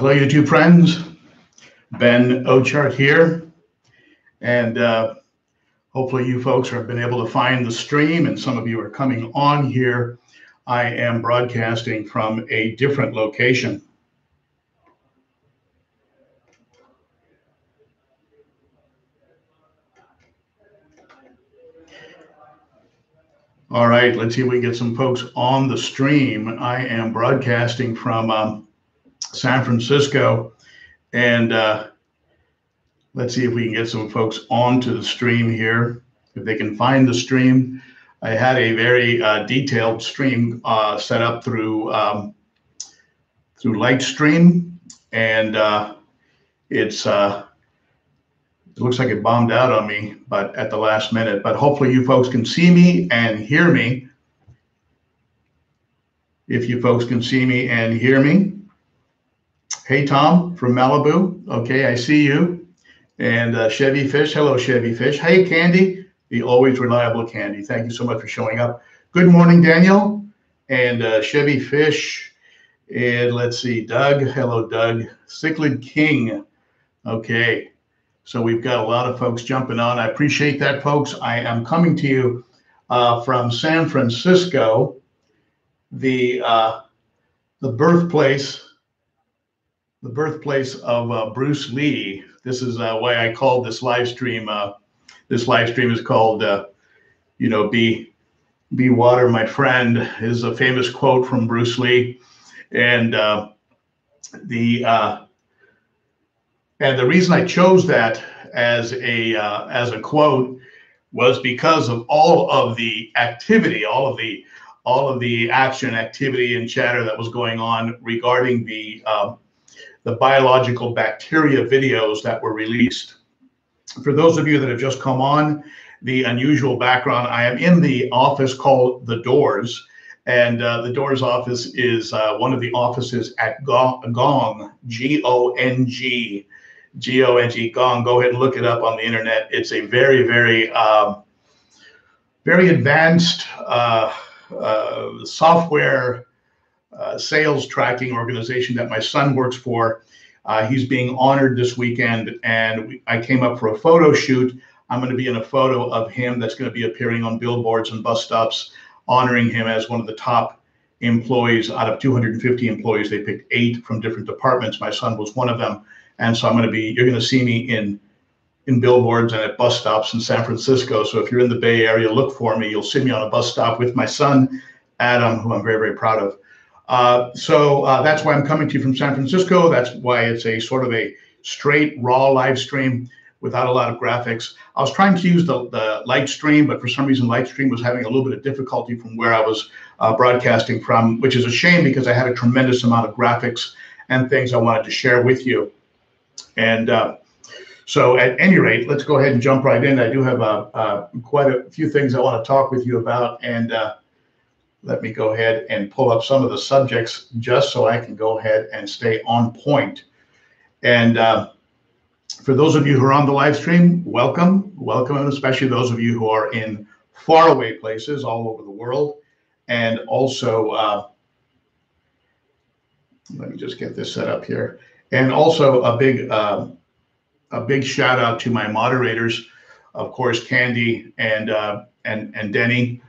Hello, you two friends. Ben Ochart here. And hopefully you folks have been able to find the stream, and some of you are coming on here. I am broadcasting from a different location. All right, let's see if we can get some folks on the stream. I am broadcasting from San Francisco, and let's see if we can get some folks onto the stream here, if they can find the stream. I had a very detailed stream set up through through Lightstream, and it looks like it bombed out on me, but at the last minute. But hopefully you folks can see me and hear me. If you folks can see me and hear me. Hey, Tom from Malibu. Okay, I see you. And Chevy Fish. Hello, Chevy Fish. Hey, Candy, the always reliable Candy. Thank you so much for showing up. Good morning, Daniel. And Chevy Fish. And let's see, Doug. Hello, Doug. Cichlid King. Okay. So we've got a lot of folks jumping on. I appreciate that, folks. I am coming to you from San Francisco, the birthplace of Bruce Lee. This is why I called this live stream. This live stream is called, you know, "Be Water, My Friend," is a famous quote from Bruce Lee, and the reason I chose that as a quote was because of all of the activity, all of the action, activity, and chatter that was going on regarding the biological bacteria videos that were released. For those of you that have just come on, the unusual background: I am in the office called The Doors, and The Doors office is one of the offices at Gong, G-O-N-G. G-O-N-G, Gong. Go ahead and look it up on the internet. It's a very, very, very advanced software sales tracking organization that my son works for. He's being honored this weekend, and I came up for a photo shoot. I'm going to be in a photo of him that's going to be appearing on billboards and bus stops, honoring him as one of the top employees. Out of 250 employees, they picked 8 from different departments. My son was one of them. And so I'm going to be, you're going to see me in billboards and at bus stops in San Francisco. So if you're in the Bay Area, look for me. You'll see me on a bus stop with my son, Adam, who I'm very, very proud of. So that's why I'm coming to you from San Francisco. That's why it's a sort of a straight, raw live stream without a lot of graphics. I was trying to use the Lightstream, but for some reason Lightstream was having a little bit of difficulty from where I was broadcasting from, which is a shame because I had a tremendous amount of graphics and things I wanted to share with you. And so at any rate, let's go ahead and jump right in. I do have quite a few things I want to talk with you about. And let me go ahead and pull up some of the subjects just so I can go ahead and stay on point. And for those of you who are on the live stream, welcome. Welcome, and especially those of you who are in faraway places all over the world. And also, let me just get this set up here. And also a big shout out to my moderators, of course, Candy and Denny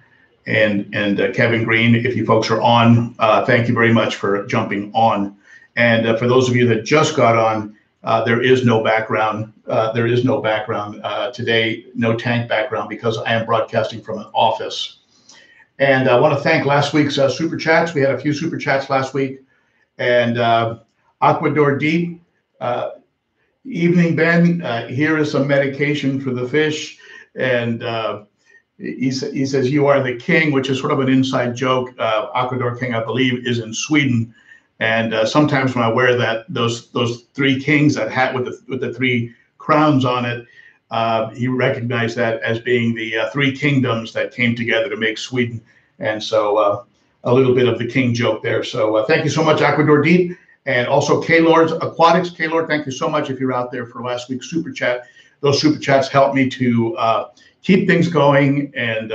and Kevin Green. If you folks are on, thank you very much for jumping on. And for those of you that just got on, there is no background. There is no background today, no tank background, because I am broadcasting from an office. And I want to thank last week's super chats. We had a few super chats last week, and Ecuador Deep, evening, Ben. Here is some medication for the fish. And he says, "You are the king," which is sort of an inside joke. Ecuador King, I believe, is in Sweden. And sometimes when I wear that, those three kings, that hat with the three crowns on it, he recognized that as being the three kingdoms that came together to make Sweden. And so a little bit of the king joke there. So thank you so much, Ecuador Deep. And also K-Lord's Aquatics. K-Lord, thank you so much if you're out there for last week's super chat. Those super chats help me to keep things going and,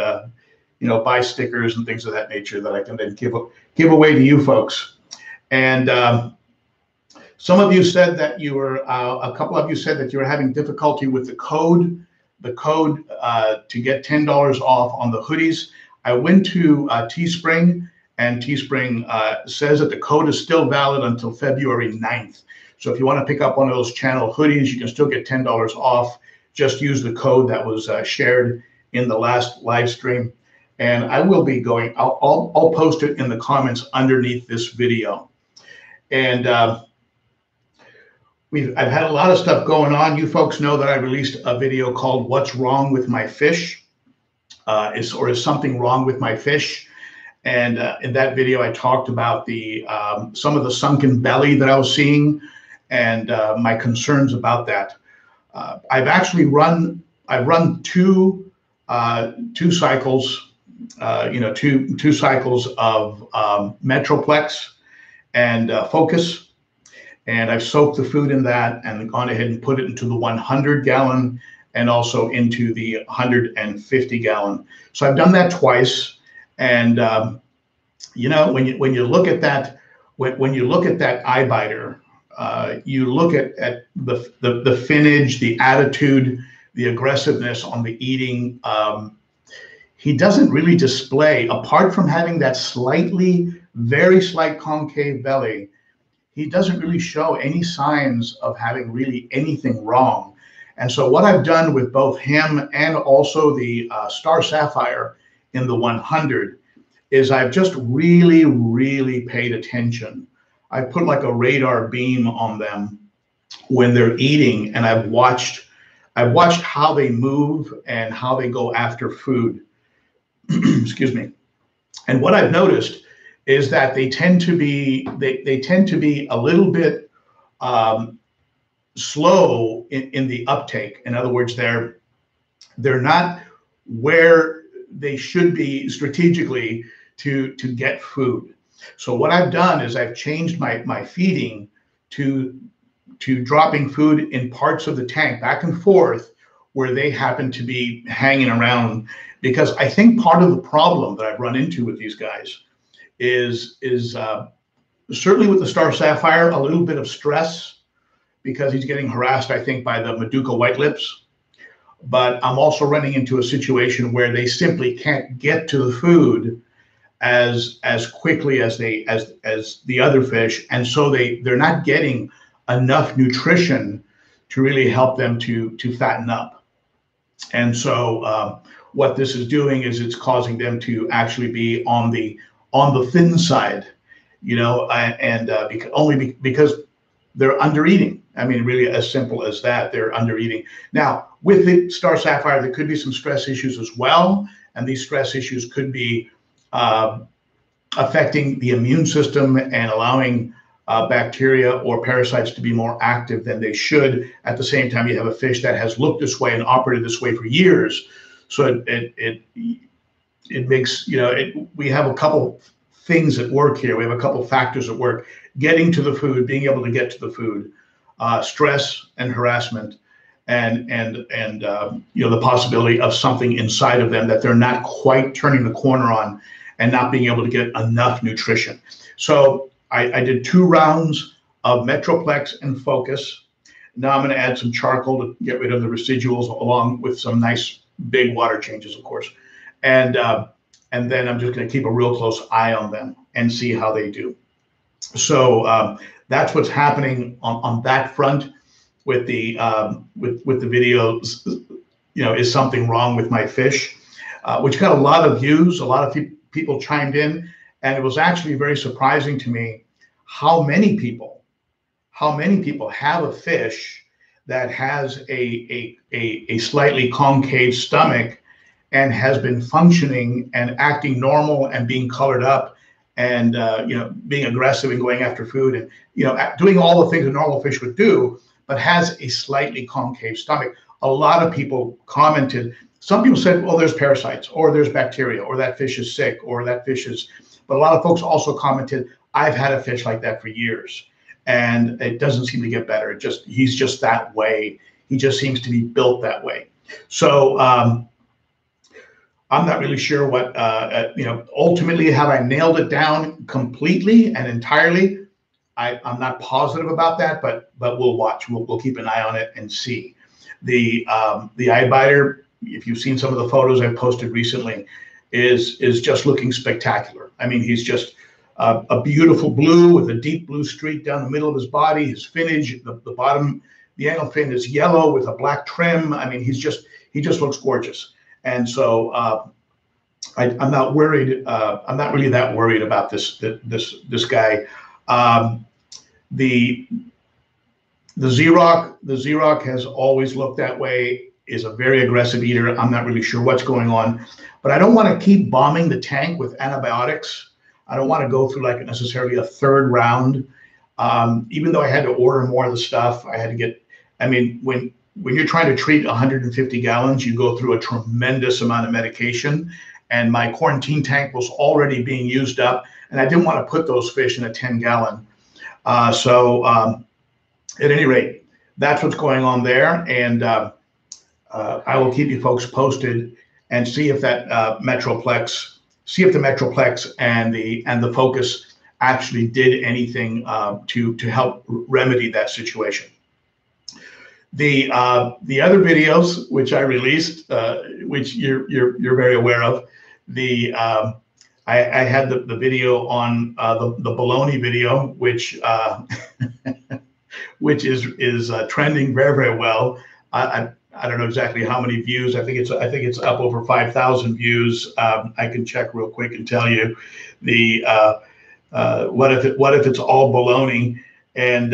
you know, buy stickers and things of that nature that I can then give away to you folks. And Some of you said that you were, a couple of you said that you were having difficulty with the code to get $10 off on the hoodies. I went to Teespring, and Teespring says that the code is still valid until February 9th. So if you want to pick up one of those channel hoodies, you can still get $10 off. Just use the code that was shared in the last live stream. And I will be going, I'll post it in the comments underneath this video. And I've had a lot of stuff going on. You folks know that I released a video called What's Wrong With My Fish? Is something wrong with my fish? And in that video, I talked about the some of the sunken belly that I was seeing and my concerns about that. I've actually run two cycles, two cycles of Metroplex and Focus, and I've soaked the food in that and gone ahead and put it into the 100-gallon and also into the 150-gallon. So I've done that twice. And you know, when you look at that, when you look at that eye biter, you look at the finnage, the attitude, the aggressiveness on the eating. He doesn't really display, apart from having that slightly, very slight concave belly. He doesn't really show any signs of having really anything wrong. And so what I've done with both him and also the Star Sapphire in the 100 is I've just really, really paid attention. I put like a radar beam on them when they're eating, and I've watched how they move and how they go after food. Excuse me. And what I've noticed is that they tend to be a little bit slow in the uptake. In other words, they're not where they should be strategically to get food. So what I've done is I've changed my feeding to dropping food in parts of the tank back and forth where they happen to be hanging around, because I think part of the problem that I've run into with these guys is certainly with the Star Sapphire, a little bit of stress because he's getting harassed, I think, by the Maduka white lips. But I'm also running into a situation where they simply can't get to the food as quickly as the other fish, and so they're not getting enough nutrition to really help them to fatten up. And so what this is doing is it's causing them to actually be on the thin side, you know, and only because they're under eating. I mean, really as simple as that, they're under eating. Now, with the Star Sapphire, there could be some stress issues as well. And these stress issues could be affecting the immune system and allowing bacteria or parasites to be more active than they should. At the same time, you have a fish that has looked this way and operated this way for years. So it makes, you know, we have a couple things at work here. We have a couple factors at work: getting to the food, being able to get to the food, stress and harassment, and you know, the possibility of something inside of them that they're not quite turning the corner on and not being able to get enough nutrition. So I did 2 rounds of Metroplex and Focus. Now I'm going to add some charcoal to get rid of the residuals, along with some nice big water changes, of course. And then I'm just going to keep a real close eye on them and see how they do. So that's what's happening on that front with the videos. You know, is something wrong with my fish? Which got a lot of views. A lot of people chimed in, and it was actually very surprising to me how many people have a fish that has a slightly concave stomach and has been functioning and acting normal and being colored up and you know, being aggressive and going after food and, you know, doing all the things a normal fish would do, but has a slightly concave stomach. A lot of people commented. Some people said, well, there's parasites or there's bacteria or that fish is sick or that fish is, but a lot of folks also commented, I've had a fish like that for years and it doesn't seem to get better. It just, he's just that way. He just seems to be built that way. So, I'm not really sure what, ultimately, have I nailed it down completely and entirely? I'm not positive about that, but we'll watch. We'll keep an eye on it and see. The eye biter, if you've seen some of the photos I've posted recently, is just looking spectacular. I mean, he's just a beautiful blue with a deep blue streak down the middle of his body. His finnage, the bottom, the angle fin is yellow with a black trim. I mean, he just looks gorgeous. And so I'm not worried. I'm not really that worried about this guy. The Xeroc has always looked that way, is a very aggressive eater. I'm not really sure what's going on, but I don't want to keep bombing the tank with antibiotics. I don't want to go through like necessarily a third round. Even though I had to order more of the stuff, I had to get, I mean, when you're trying to treat 150 gallons, you go through a tremendous amount of medication, and my quarantine tank was already being used up, and I didn't want to put those fish in a 10-gallon. At any rate, that's what's going on there, and I will keep you folks posted and see if that Metroplex, see if the Metroplex and the Focus actually did anything to help remedy that situation. The other videos which I released, which you're very aware of, I had the video on the bologna video, which which is trending very well. I don't know exactly how many views. I think it's up over 5,000 views. I can check real quick and tell you. The what if it's all bologna? And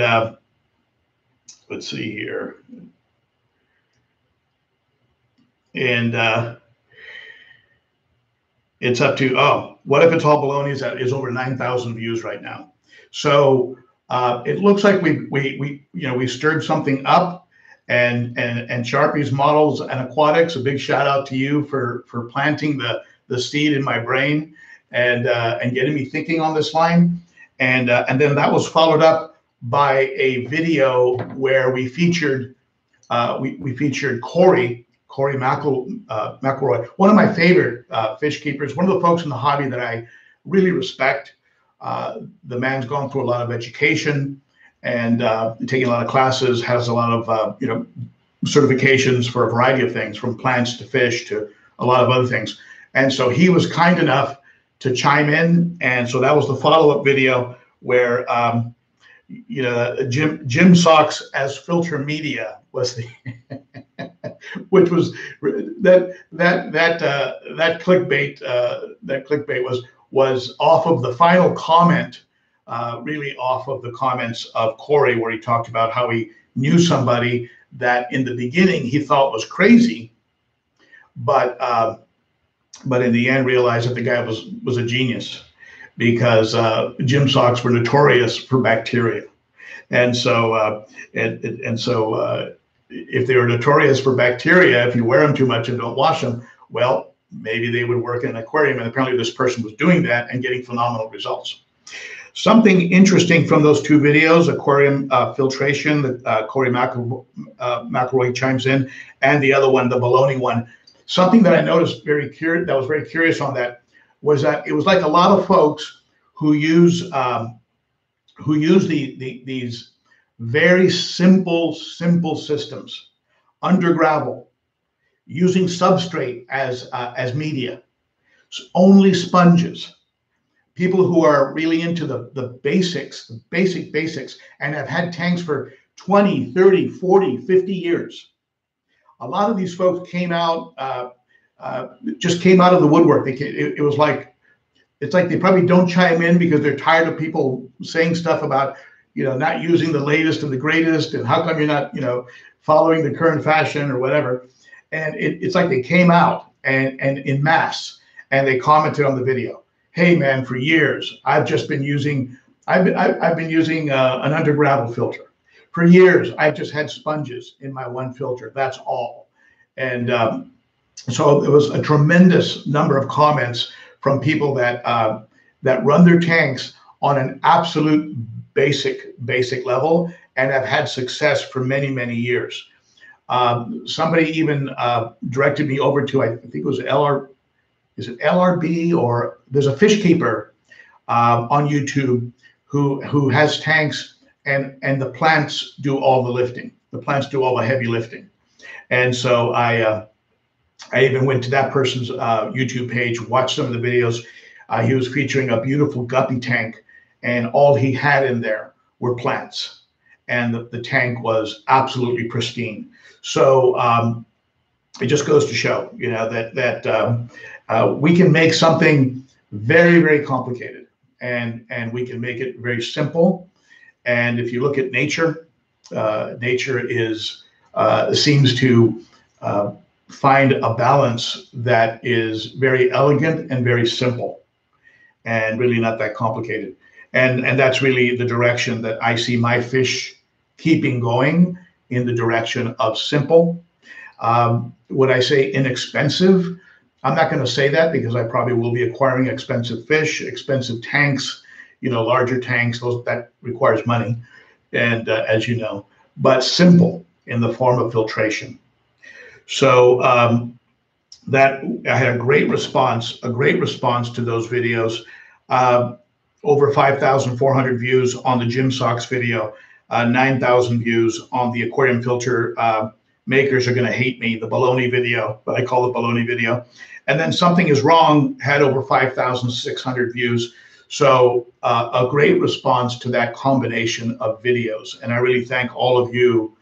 let's see here. And it's up to, oh, what if it's all baloney is over 9,000 views right now. So it looks like we stirred something up, and Sharpie's Models and Aquatics, a big shout out to you for planting the seed in my brain and getting me thinking on this line. And then that was followed up by a video where we featured Corey McElroy, one of my favorite fish keepers, one of the folks in the hobby that I really respect. The man's gone through a lot of education and taking a lot of classes, has a lot of certifications for a variety of things, from plants to fish to a lot of other things. And so he was kind enough to chime in, and so that was the follow-up video where Jim Socks as Filter Media was the, which was that clickbait was off of the final comment, really off of the comments of Corey, where he talked about how he knew somebody that in the beginning he thought was crazy, but in the end realized that the guy was a genius, because gym socks were notorious for bacteria. And so if they were notorious for bacteria, if you wear them too much and don't wash them, well, maybe they would work in an aquarium. And apparently this person was doing that and getting phenomenal results. Something interesting from those two videos, aquarium filtration, Corey McElroy chimes in, and the other one, the bologna one. Something that I noticed that was very curious on that, was that it was like a lot of folks who use these very simple systems, under gravel, using substrate as media, so only sponges. People who are really into the basics, and have had tanks for 20, 30, 40, 50 years. A lot of these folks just came out of the woodwork. It was like, it's like they probably don't chime in because they're tired of people saying stuff about, not using the latest and the greatest, and how come you're not, following the current fashion or whatever. And it's like they came out and in mass, and they commented on the video. Hey man, for years I've just been using, I've been using an under gravel filter. For years I've just had sponges in my one filter. That's all. And so it was a tremendous number of comments from people that run their tanks on an absolute basic level and have had success for many years. Somebody even directed me over to, I think it was LRB, or there's a fish keeper on YouTube who has tanks, and the plants do all the lifting. The plants do all the heavy lifting. And so I even went to that person's YouTube page, watched some of the videos. He was featuring a beautiful guppy tank, and all he had in there were plants. And the tank was absolutely pristine. So it just goes to show, you know, that we can make something very, very complicated, and we can make it very simple. And if you look at nature, nature is seems to find a balance that is very elegant and very simple, and really not that complicated. And that's really the direction that I see my fish keeping going, in the direction of simple. Would I say inexpensive? I'm not going to say that, because I probably will be acquiring expensive fish, expensive tanks, you know, larger tanks. Those, that requires money, and as you know, but simple in the form of filtration. So that I had a great response to those videos. Over 5,400 views on the Gym Socks video, 9,000 views on the aquarium filter. Makers are going to hate me, the baloney video, but I call it baloney video. And then Something Is Wrong had over 5,600 views. So a great response to that combination of videos. And I really thank all of you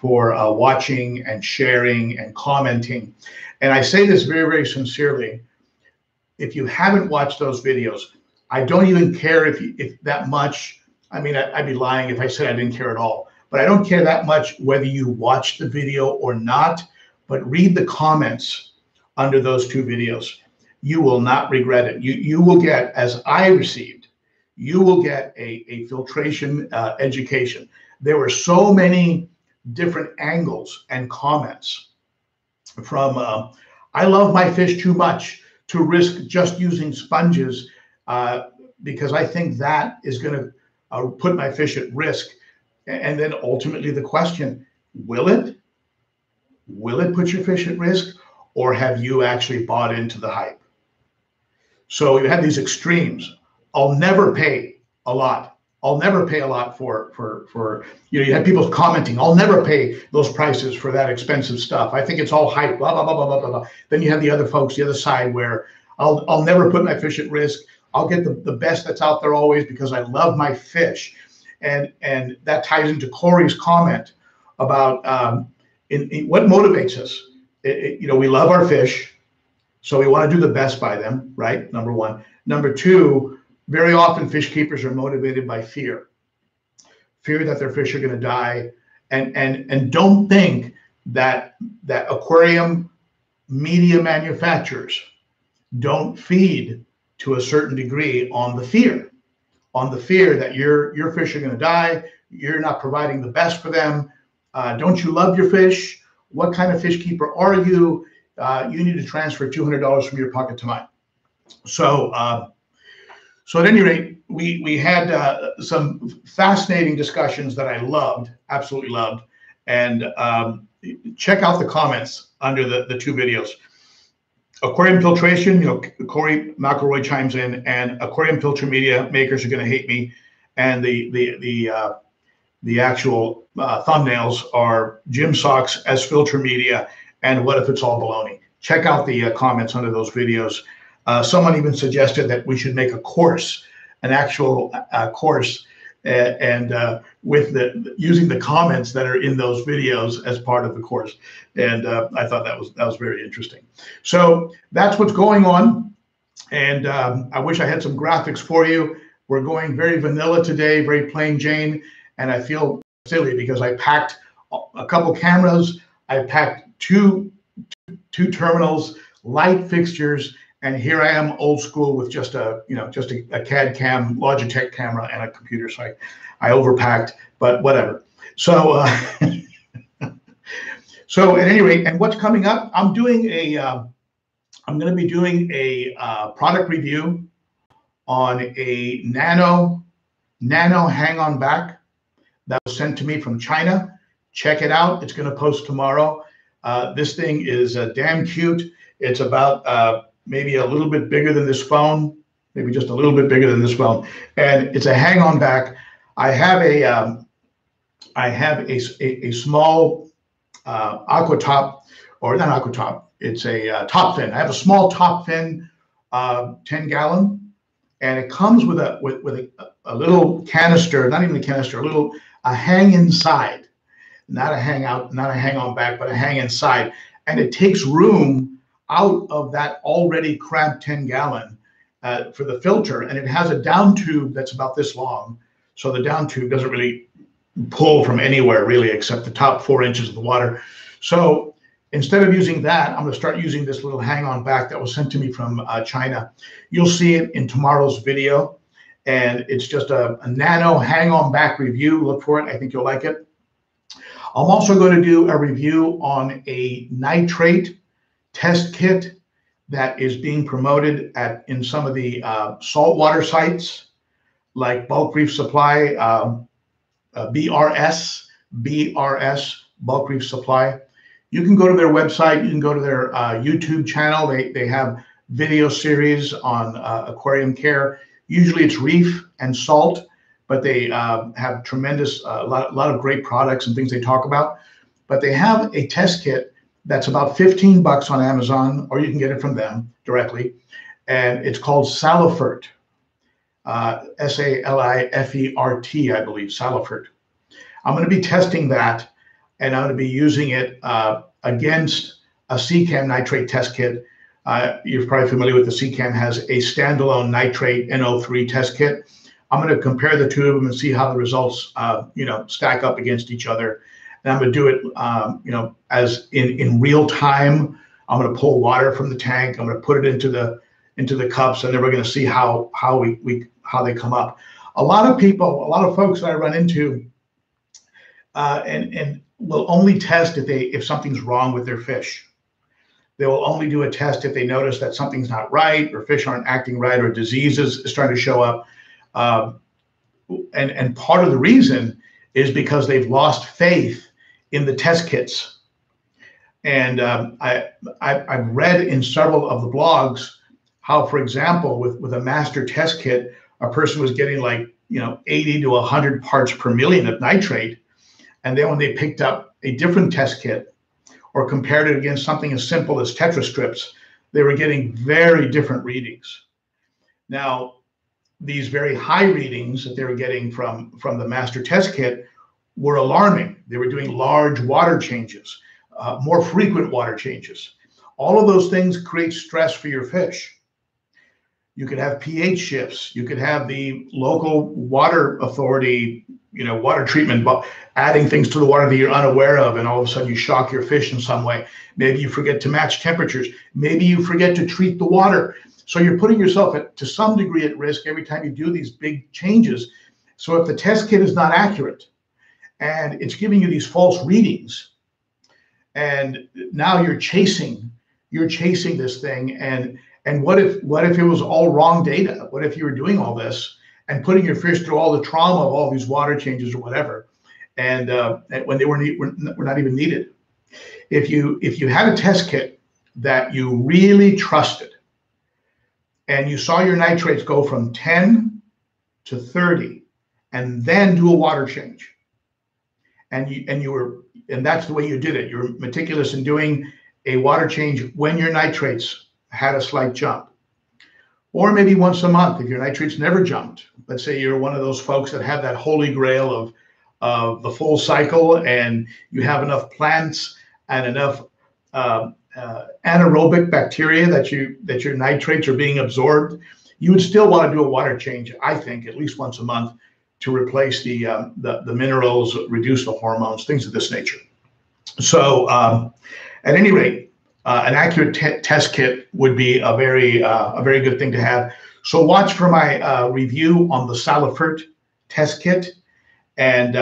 for watching and sharing and commenting. And I say this very, very sincerely. If you haven't watched those videos, I don't even care if that much. I mean, I'd be lying if I said I didn't care at all, but I don't care that much whether you watch the video or not, but read the comments under those two videos. You will not regret it. You will get, as I received, you will get a filtration education. There were so many different angles and comments from, I love my fish too much to risk just using sponges, because I think that is going to put my fish at risk. And then ultimately the question, will it put your fish at risk, or have you actually bought into the hype? So you have these extremes. I'll never pay a lot. I'll never pay a lot for you know, you have people commenting, I'll never pay those prices for that expensive stuff. I think it's all hype, blah, blah, blah, blah, blah, blah. Then you have the other folks, the other side, where I'll never put my fish at risk. I'll get the best that's out there always, because I love my fish. And that ties into Corey's comment about what motivates us. You know, we love our fish, so we want to do the best by them, right? Number one. Number two, very often fish keepers are motivated by fear. Fear that their fish are going to die. And don't think that aquarium media manufacturers don't feed to a certain degree on the fear that your fish are going to die, you're not providing the best for them. Don't you love your fish? What kind of fish keeper are you? You need to transfer $200 from your pocket to mine. So, so at any rate, we had some fascinating discussions that I loved, absolutely loved. And check out the comments under the two videos. Aquarium filtration, you know, Corey McElroy chimes in, and aquarium filter media makers are going to hate me. And the actual thumbnails are Gym Socks as filter media, and what if it's all baloney? Check out the comments under those videos. Someone even suggested that we should make a course, an actual course, and with using the comments that are in those videos as part of the course. And I thought that was very interesting. So that's what's going on. And I wish I had some graphics for you. We're going very vanilla today, very plain Jane. And I feel silly because I packed a couple cameras, I packed two terminals, light fixtures, and here I am, old school, with just a CAD cam, Logitech camera, and a computer. So I overpacked, but whatever. So, so at any rate, and what's coming up? I'm going to be doing a product review on a nano hang on back that was sent to me from China. Check it out. It's going to post tomorrow. This thing is damn cute. It's about maybe a little bit bigger than this phone, maybe just a little bit bigger than this one, and it's a hang-on back. I have a small aqua top, or not aqua top. It's a top fin. I have a small top fin, 10-gallon, and it comes with a little canister, not even a canister, a hang inside, not a hang out, not a hang on back, but a hang inside, and it takes room out of that already cramped 10-gallon for the filter, and it has a down tube that's about this long, so the down tube doesn't really pull from anywhere really except the top 4 inches of the water. So instead of using that, I'm going to start using this little hang-on back that was sent to me from China. You'll see it in tomorrow's video, and it's just a nano hang-on back review. Look for it. I think you'll like it. I'm also going to do a review on a nitrate test kit that is being promoted at in some of the saltwater sites like Bulk Reef Supply, BRS, Bulk Reef Supply. You can go to their website. You can go to their YouTube channel. They have video series on aquarium care. Usually it's reef and salt, but they have tremendous, a lot of great products and things they talk about. But they have a test kit that's about 15 bucks on Amazon, or you can get it from them directly. And it's called Salifert, S-A-L-I-F-E-R-T, I believe, Salifert. I'm going to be testing that, and I'm going to be using it against a SeaChem nitrate test kit. You're probably familiar with the SeaChem has a standalone nitrate NO3 test kit. I'm going to compare the two of them and see how the results, stack up against each other. And I'm going to do it, as in real time. I'm going to pull water from the tank. I'm going to put it into the cups, and then we're going to see how they come up. A lot of folks that I run into, and will only test if something's wrong with their fish. They will only do a test if they notice that something's not right, or fish aren't acting right, or disease is starting to show up. And part of the reason is because they've lost faith in the test kits. And I've read in several of the blogs how, for example, with a master test kit, a person was getting 80 to 100 parts per million of nitrate. And then when they picked up a different test kit or compared it against something as simple as tetra strips, they were getting very different readings. Now, these very high readings that they were getting from the master test kit were alarming. They were doing large water changes, more frequent water changes. All of those things create stress for your fish. You could have pH shifts. You could have the local water authority, water treatment, but adding things to the water that you're unaware of, and all of a sudden you shock your fish in some way. Maybe you forget to match temperatures. Maybe you forget to treat the water. So you're putting yourself to some degree at risk every time you do these big changes. So if the test kit is not accurate and it's giving you these false readings, and now you're chasing this thing, and what if it was all wrong data? What if you were doing all this and putting your fish through all the trauma of all these water changes or whatever, and when they were not even needed? If you had a test kit that you really trusted, and you saw your nitrates go from 10 to 30, and then do a water change, and that's the way you did it. You were meticulous in doing a water change when your nitrates had a slight jump. Or maybe once a month, if your nitrates never jumped. Let's say you're one of those folks that have that holy grail of the full cycle, and you have enough plants and enough anaerobic bacteria that your nitrates are being absorbed. You would still want to do a water change, I think, at least once a month, to replace the minerals, reduce the hormones, things of this nature. So, at any rate, an accurate test kit would be a very good thing to have. So watch for my review on the Salifert test kit. And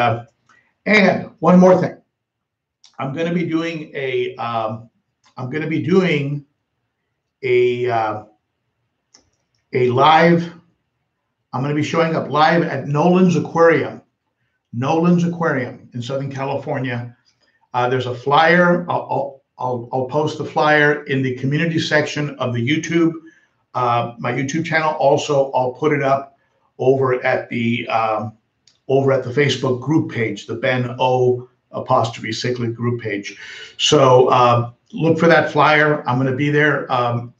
one more thing, I'm going to be doing a live. I'm going to be showing up live at Nolan's Aquarium in Southern California. There's a flyer. I'll post the flyer in the community section of the YouTube My YouTube channel. Also, I'll put it up over at the Facebook group page, the Ben O apostrophe Cichlid group page. So look for that flyer. I'm going to be there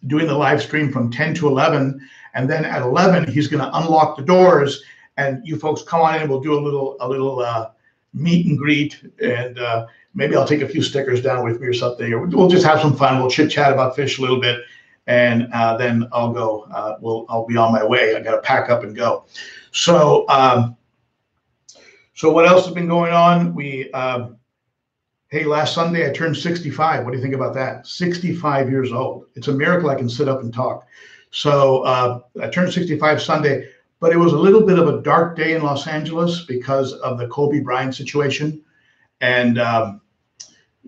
doing the live stream from 10 to 11. And then at 11, he's going to unlock the doors, and you folks come on in. We'll do a little meet and greet, and maybe I'll take a few stickers down with me or something. Or we'll just have some fun. We'll chit chat about fish a little bit, and then I'll go. I'll be on my way. I got to pack up and go. So, so what else has been going on? We, hey, last Sunday I turned 65. What do you think about that? 65 years old. It's a miracle I can sit up and talk. So I turned 65 Sunday, but it was a little bit of a dark day in Los Angeles because of the Kobe Bryant situation. And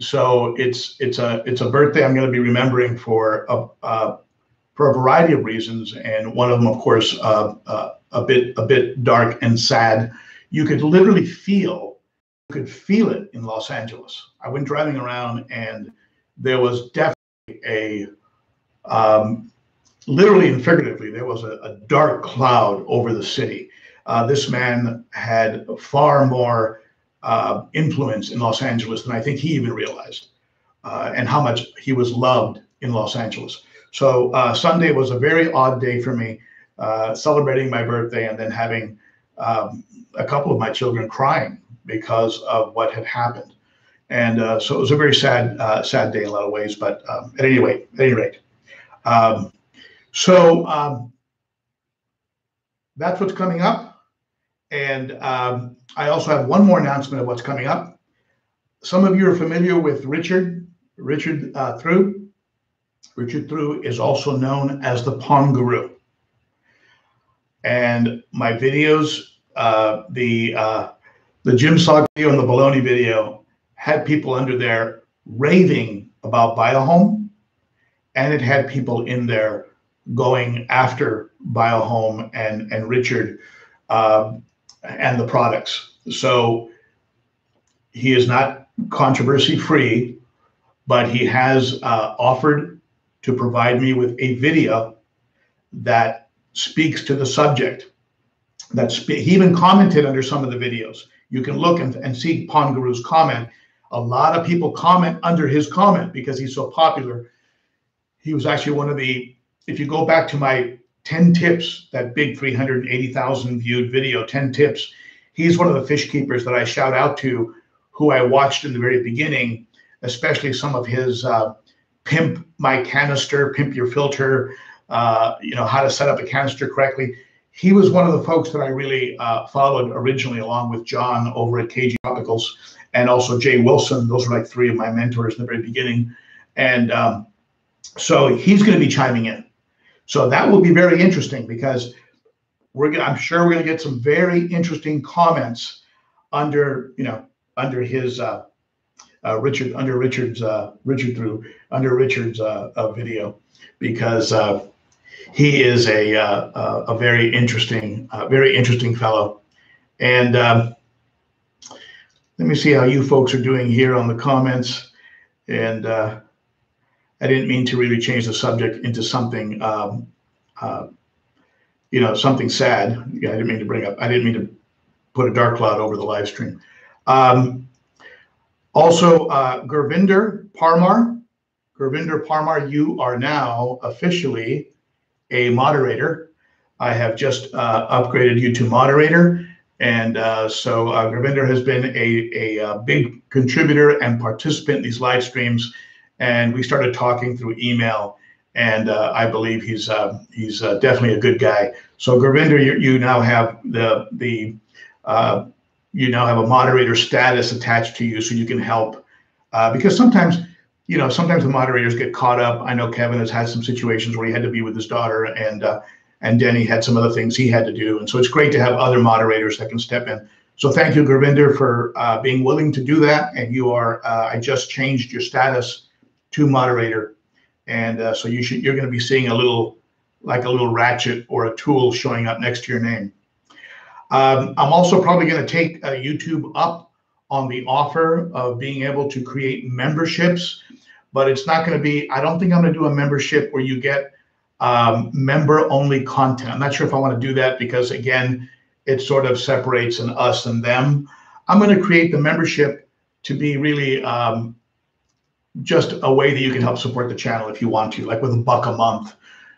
so it's a birthday I'm going to be remembering for a variety of reasons. And one of them, of course, a bit dark and sad. You could literally feel it in Los Angeles. I went driving around, and there was definitely a, literally and figuratively, there was a dark cloud over the city. This man had far more influence in Los Angeles than I think he even realized, and how much he was loved in Los Angeles. So Sunday was a very odd day for me, celebrating my birthday and then having a couple of my children crying because of what had happened. And so it was a very sad, sad day in a lot of ways, but at any rate, that's what's coming up. And I also have one more announcement of what's coming up. Some of you are familiar with Richard Threw. Richard Threw is also known as the Pond Guru. And my videos, the Jim Salk video and the Baloney video, had people under there raving about BioHome, and it had people in there going after BioHome and Richard and the products. So he is not controversy free, but he has offered to provide me with a video that speaks to the subject. He even commented under some of the videos. You can look and see Pond Guru's comment. A lot of people comment under his comment because he's so popular. He was actually one of the, if you go back to my 10 tips, that big 380,000 viewed video, 10 tips, he's one of the fish keepers that I shout out to, who I watched in the very beginning, especially some of his pimp my canister, pimp your filter, you know, how to set up a canister correctly. He was one of the folks that I really followed originally, along with John over at KG Tropicals and also Jay Wilson. Those were like three of my mentors in the very beginning. And so he's going to be chiming in. So that will be very interesting, because I'm sure we're going to get some very interesting comments under Richard's video, because he is a very interesting fellow. And let me see how you folks are doing here on the comments. And I didn't mean to really change the subject into something, you know, something sad. Yeah, I didn't mean to put a dark cloud over the live stream. Also, Gurvinder Parmar, you are now officially a moderator. I have just upgraded you to moderator. And so Gurvinder has been a big contributor and participant in these live streams. And we started talking through email, and I believe he's definitely a good guy. So Gurvinder, you now have a moderator status attached to you, so you can help, because sometimes the moderators get caught up. I know Kevin has had some situations where he had to be with his daughter, and Denny had some other things he had to do, and so it's great to have other moderators that can step in. So thank you, Gurvinder, for being willing to do that. And you are, I just changed your status to moderator, and so you're going to be seeing a little ratchet or a tool showing up next to your name. I'm also probably going to take YouTube up on the offer of being able to create memberships, but it's not going to be, I don't think I'm going to do a membership where you get member-only content. I'm not sure if I want to do that because, again, it sort of separates an us and them. I'm going to create the membership to be really just a way that you can help support the channel if you want to, like with $1 a month,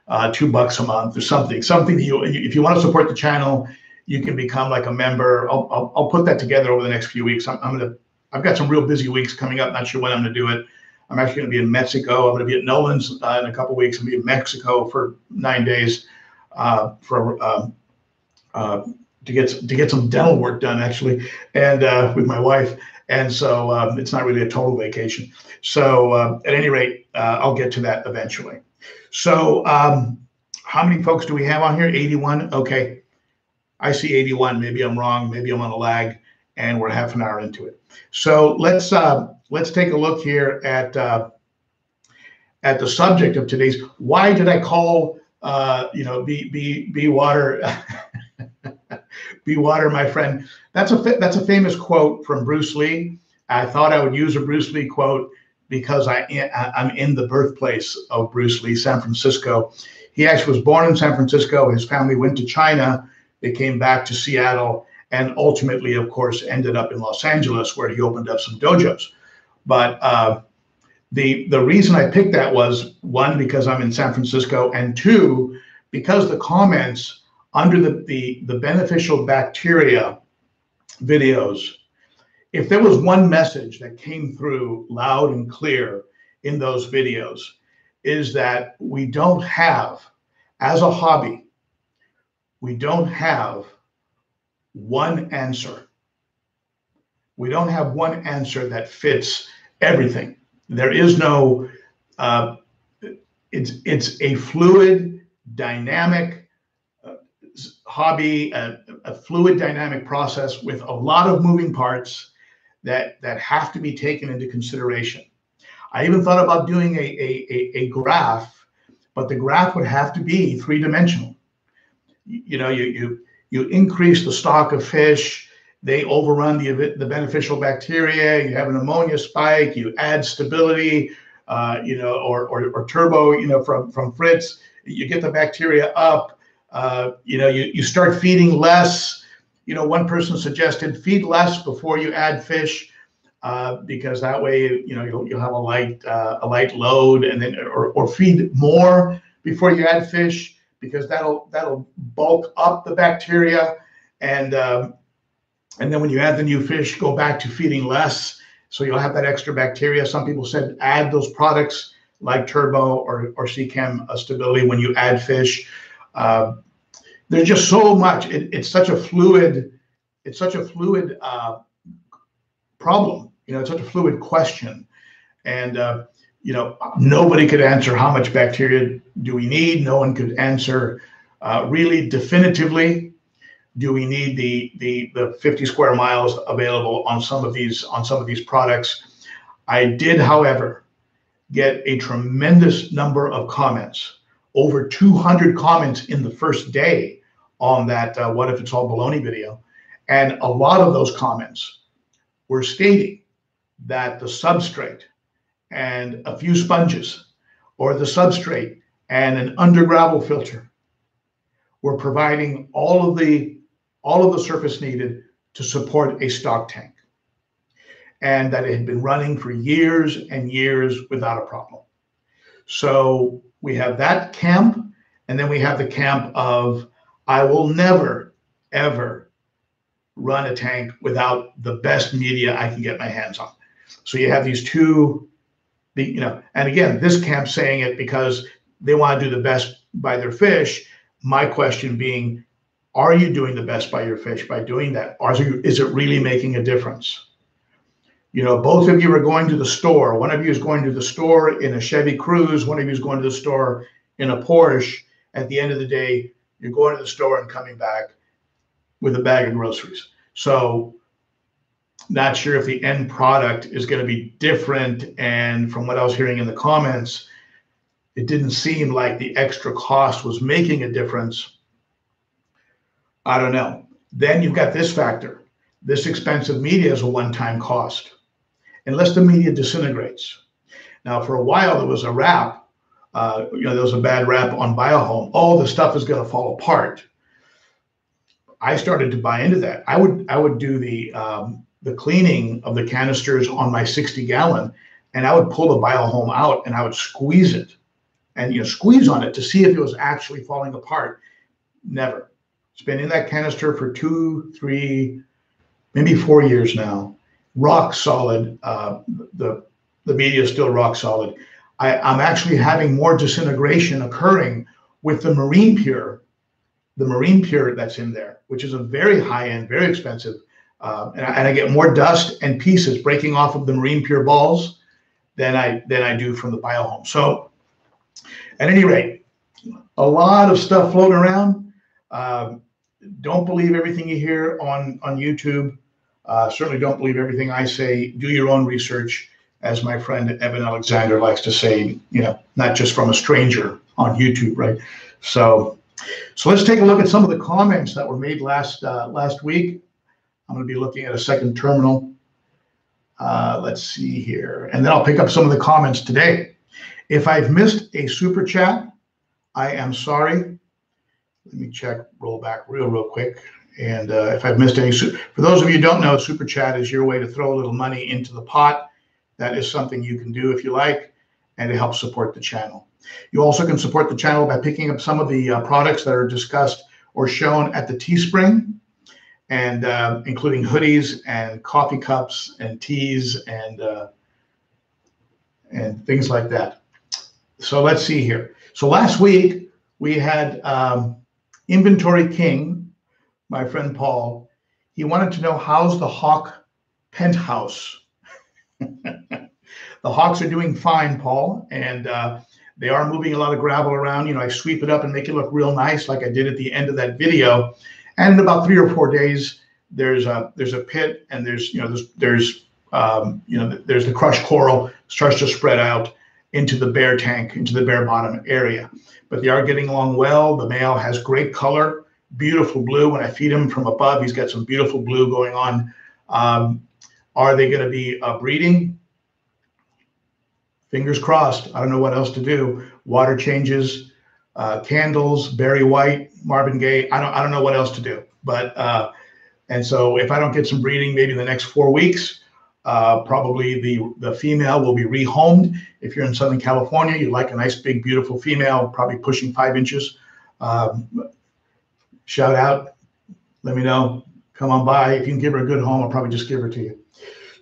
$2 a month or something. Something that you, if you want to support the channel, you can become like a member. I'll put that together over the next few weeks. I've got some real busy weeks coming up. Not sure when I'm going to do it. I'm actually going to be in Mexico. I'm going to be at Nolan's in a couple of weeks. I'm going to be in Mexico for 9 days to get some dental work done, actually, and with my wife. And so it's not really a total vacation. So at any rate, I'll get to that eventually. So how many folks do we have on here? 81. Okay. I see 81. Maybe I'm wrong. Maybe I'm on a lag, and we're half an hour into it. So let's take a look here at the subject of today's. Why did I call be water? Be water, my friend. That's a famous quote from Bruce Lee. I thought I would use a Bruce Lee quote because I'm in the birthplace of Bruce Lee, San Francisco. He actually was born in San Francisco. His family went to China. They came back to Seattle and ultimately, of course, ended up in Los Angeles, where he opened up some dojos. But the reason I picked that was, one, because I'm in San Francisco, and two, because the comments under the beneficial bacteria videos, if there was one message that came through loud and clear in those videos, is that we don't have, as a hobby, we don't have one answer. We don't have one answer that fits everything. There is no, it's a fluid, dynamic hobby, a fluid dynamic process with a lot of moving parts that have to be taken into consideration. I even thought about doing a graph, but the graph would have to be three-dimensional. You increase the stock of fish, they overrun the beneficial bacteria, you have an ammonia spike, you add stability, or turbo, from Fritz, you get the bacteria up. You start feeding less. One person suggested feed less before you add fish, because that way you'll have a light load, and then or feed more before you add fish, because that'll bulk up the bacteria, and then when you add the new fish, go back to feeding less, so you'll have that extra bacteria. Some people said add those products like turbo or SeaChem stability when you add fish. There's just so much. It's such a fluid problem. It's such a fluid question, and nobody could answer how much bacteria do we need. No one could answer really definitively. Do we need the 50 square miles available on some of these products? I did, however, get a tremendous number of comments. Over 200 comments in the first day on that "What if it's all baloney" video, and a lot of those comments were stating that the substrate and a few sponges, or the substrate and an under gravel filter, were providing all of the surface needed to support a stock tank, and that it had been running for years and years without a problem. So we have that camp, and then we have the camp of I will never, ever run a tank without the best media I can get my hands on. So you have these two, and again, this camp saying it because they want to do the best by their fish. My question being, are you doing the best by your fish by doing that? Is it really making a difference? Both of you are going to the store. One of you is going to the store in a Chevy Cruze. One of you is going to the store in a Porsche. At the end of the day, you're going to the store and coming back with a bag of groceries. So not sure if the end product is going to be different. And from what I was hearing in the comments, it didn't seem like the extra cost was making a difference. I don't know. Then you've got this factor. This expensive media is a one-time cost, unless the media disintegrates. Now, for a while, there was a rap you know, there was a bad rap on BioHome. Oh, the stuff is going to fall apart. I started to buy into that. I would do the cleaning of the canisters on my 60-gallon, and I would pull the BioHome out and I would squeeze it, and you know, squeeze on it to see if it was actually falling apart. Never. It's been in that canister for 2, 3, maybe 4 years now. Rock solid. The media is still rock solid. I'm actually having more disintegration occurring with the marine pure that's in there, which is a very high-end, very expensive, and I get more dust and pieces breaking off of the marine pure balls than I do from the BioHome. So, at any rate, a lot of stuff floating around. Don't believe everything you hear on YouTube. Certainly don't believe everything I say. Do your own research. As my friend Evan Alexander likes to say, you know, not just from a stranger on YouTube, right? So let's take a look at some of the comments that were made last week. I'm going to be looking at a second terminal. Let's see here. And then I'll pick up some of the comments today. If I've missed a super chat, I am sorry. Let me check, roll back real quick. And if I've missed any, for those of you who don't know, super chat is your way to throw a little money into the pot. That is something you can do if you like, and it helps support the channel. You also can support the channel by picking up some of the products that are discussed or shown at the Teespring, and including hoodies and coffee cups and teas and things like that. So let's see here. So last week we had Inventory King, my friend Paul. He wanted to know, how's the hawk penthouse? The hawks are doing fine, Paul, and they are moving a lot of gravel around. You know, I sweep it up and make it look real nice, like I did at the end of that video. And in about 3 or 4 days, there's a pit, and there's the crushed coral starts to spread out into the bare tank, into the bare bottom area. But they are getting along well. The male has great color, beautiful blue. When I feed him from above, he's got some beautiful blue going on. Are they going to be breeding? Fingers crossed. I don't know what else to do. Water changes, candles, Barry White, Marvin Gaye. I don't know what else to do. But and so if I don't get some breeding, maybe in the next 4 weeks, probably the female will be rehomed. If you're in Southern California, you like a nice big beautiful female, probably pushing 5 inches. Shout out. Let me know. Come on by. If you can give her a good home, I'll probably just give her to you.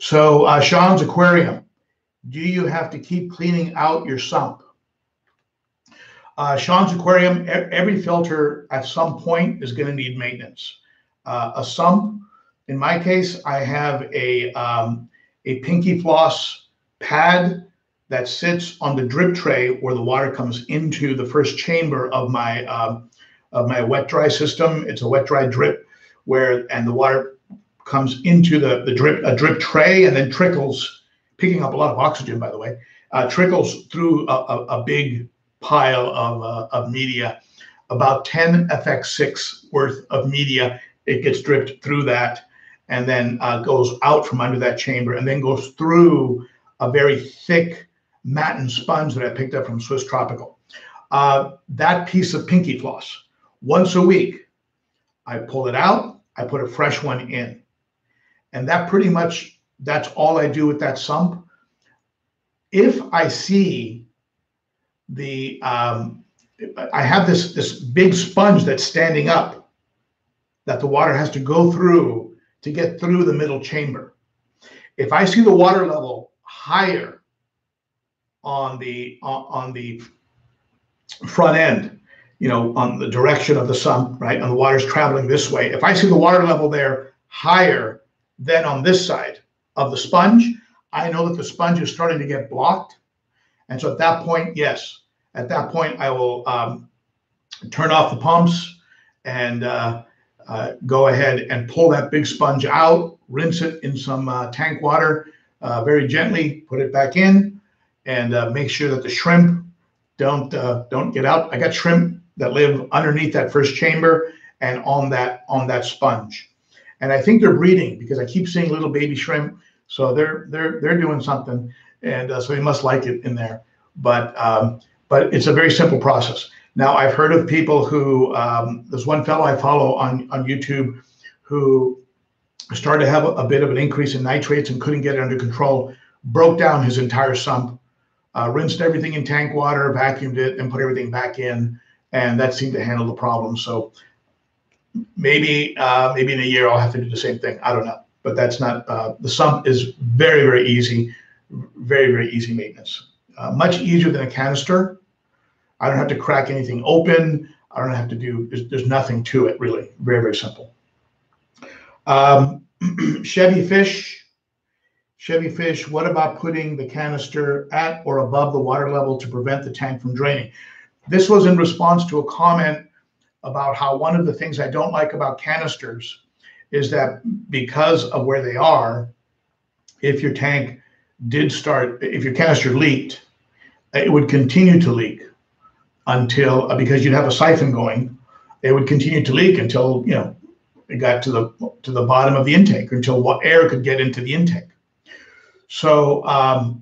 So Shawn's Aquarium, do you have to keep cleaning out your sump? Shawn's Aquarium, every filter at some point is going to need maintenance. A sump, in my case, I have a pinky floss pad that sits on the drip tray where the water comes into the first chamber of my wet dry system. It's a wet dry drip and the water comes into a drip tray and then trickles, picking up a lot of oxygen, by the way, trickles through a big pile of media, about 10 FX6 worth of media. It gets dripped through that and then goes out from under that chamber and then goes through a very thick matin sponge that I picked up from Swiss Tropical. That piece of pinky floss, once a week, I pull it out, I put a fresh one in. And that pretty much, that's all I do with that sump. If I see I have this big sponge that's standing up that the water has to go through to get through the middle chamber. If I see the water level higher on the front end, you know, on the direction of the sump, right? And the water's traveling this way. If I see the water level there higher than on this side of the sponge, I know that the sponge is starting to get blocked. And so at that point, yes, at that point, I will turn off the pumps and go ahead and pull that big sponge out, rinse it in some tank water very gently, put it back in, and make sure that the shrimp don't get out. I got shrimp that live underneath that first chamber and on that sponge. And I think they're breeding because I keep seeing little baby shrimp. So they're doing something. And so they must like it in there. But But it's a very simple process. Now, I've heard of people who, there's one fellow I follow on YouTube who started to have a bit of an increase in nitrates and couldn't get it under control, broke down his entire sump, rinsed everything in tank water, vacuumed it, and put everything back in. And that seemed to handle the problem. So maybe, maybe in a year I'll have to do the same thing. I don't know, but that's not, the sump is very, very easy, very, very easy maintenance. Much easier than a canister. I don't have to crack anything open. I don't have to do, there's nothing to it really. Very, very simple. Chevy Fish. Chevy Fish, what about putting the canister at or above the water level to prevent the tank from draining? This was in response to a comment about how one of the things I don't like about canisters is that because of where they are, if your tank did start, if your canister leaked, it would continue to leak until, because you'd have a siphon going, it would continue to leak until, you know, it got to the bottom of the intake, until what air could get into the intake. So I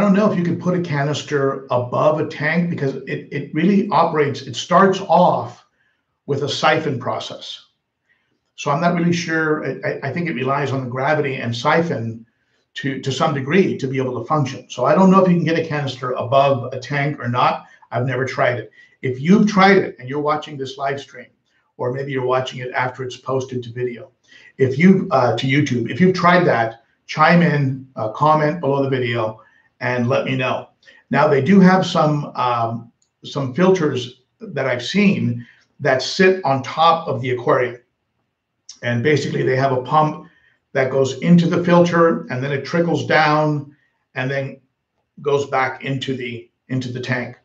don't know if you could put a canister above a tank, because it really operates, it starts off with a siphon process. So I'm not really sure, I think it relies on the gravity and siphon to some degree to be able to function. So I don't know if you can get a canister above a tank or not. I've never tried it. If you've tried it and you're watching this live stream, or maybe you're watching it after it's posted to video, if you to YouTube, if you've tried that, chime in, comment below the video, and let me know. Now they do have some filters that I've seen that sit on top of the aquarium, and basically they have a pump that goes into the filter, and then it trickles down, and then goes back into the tank.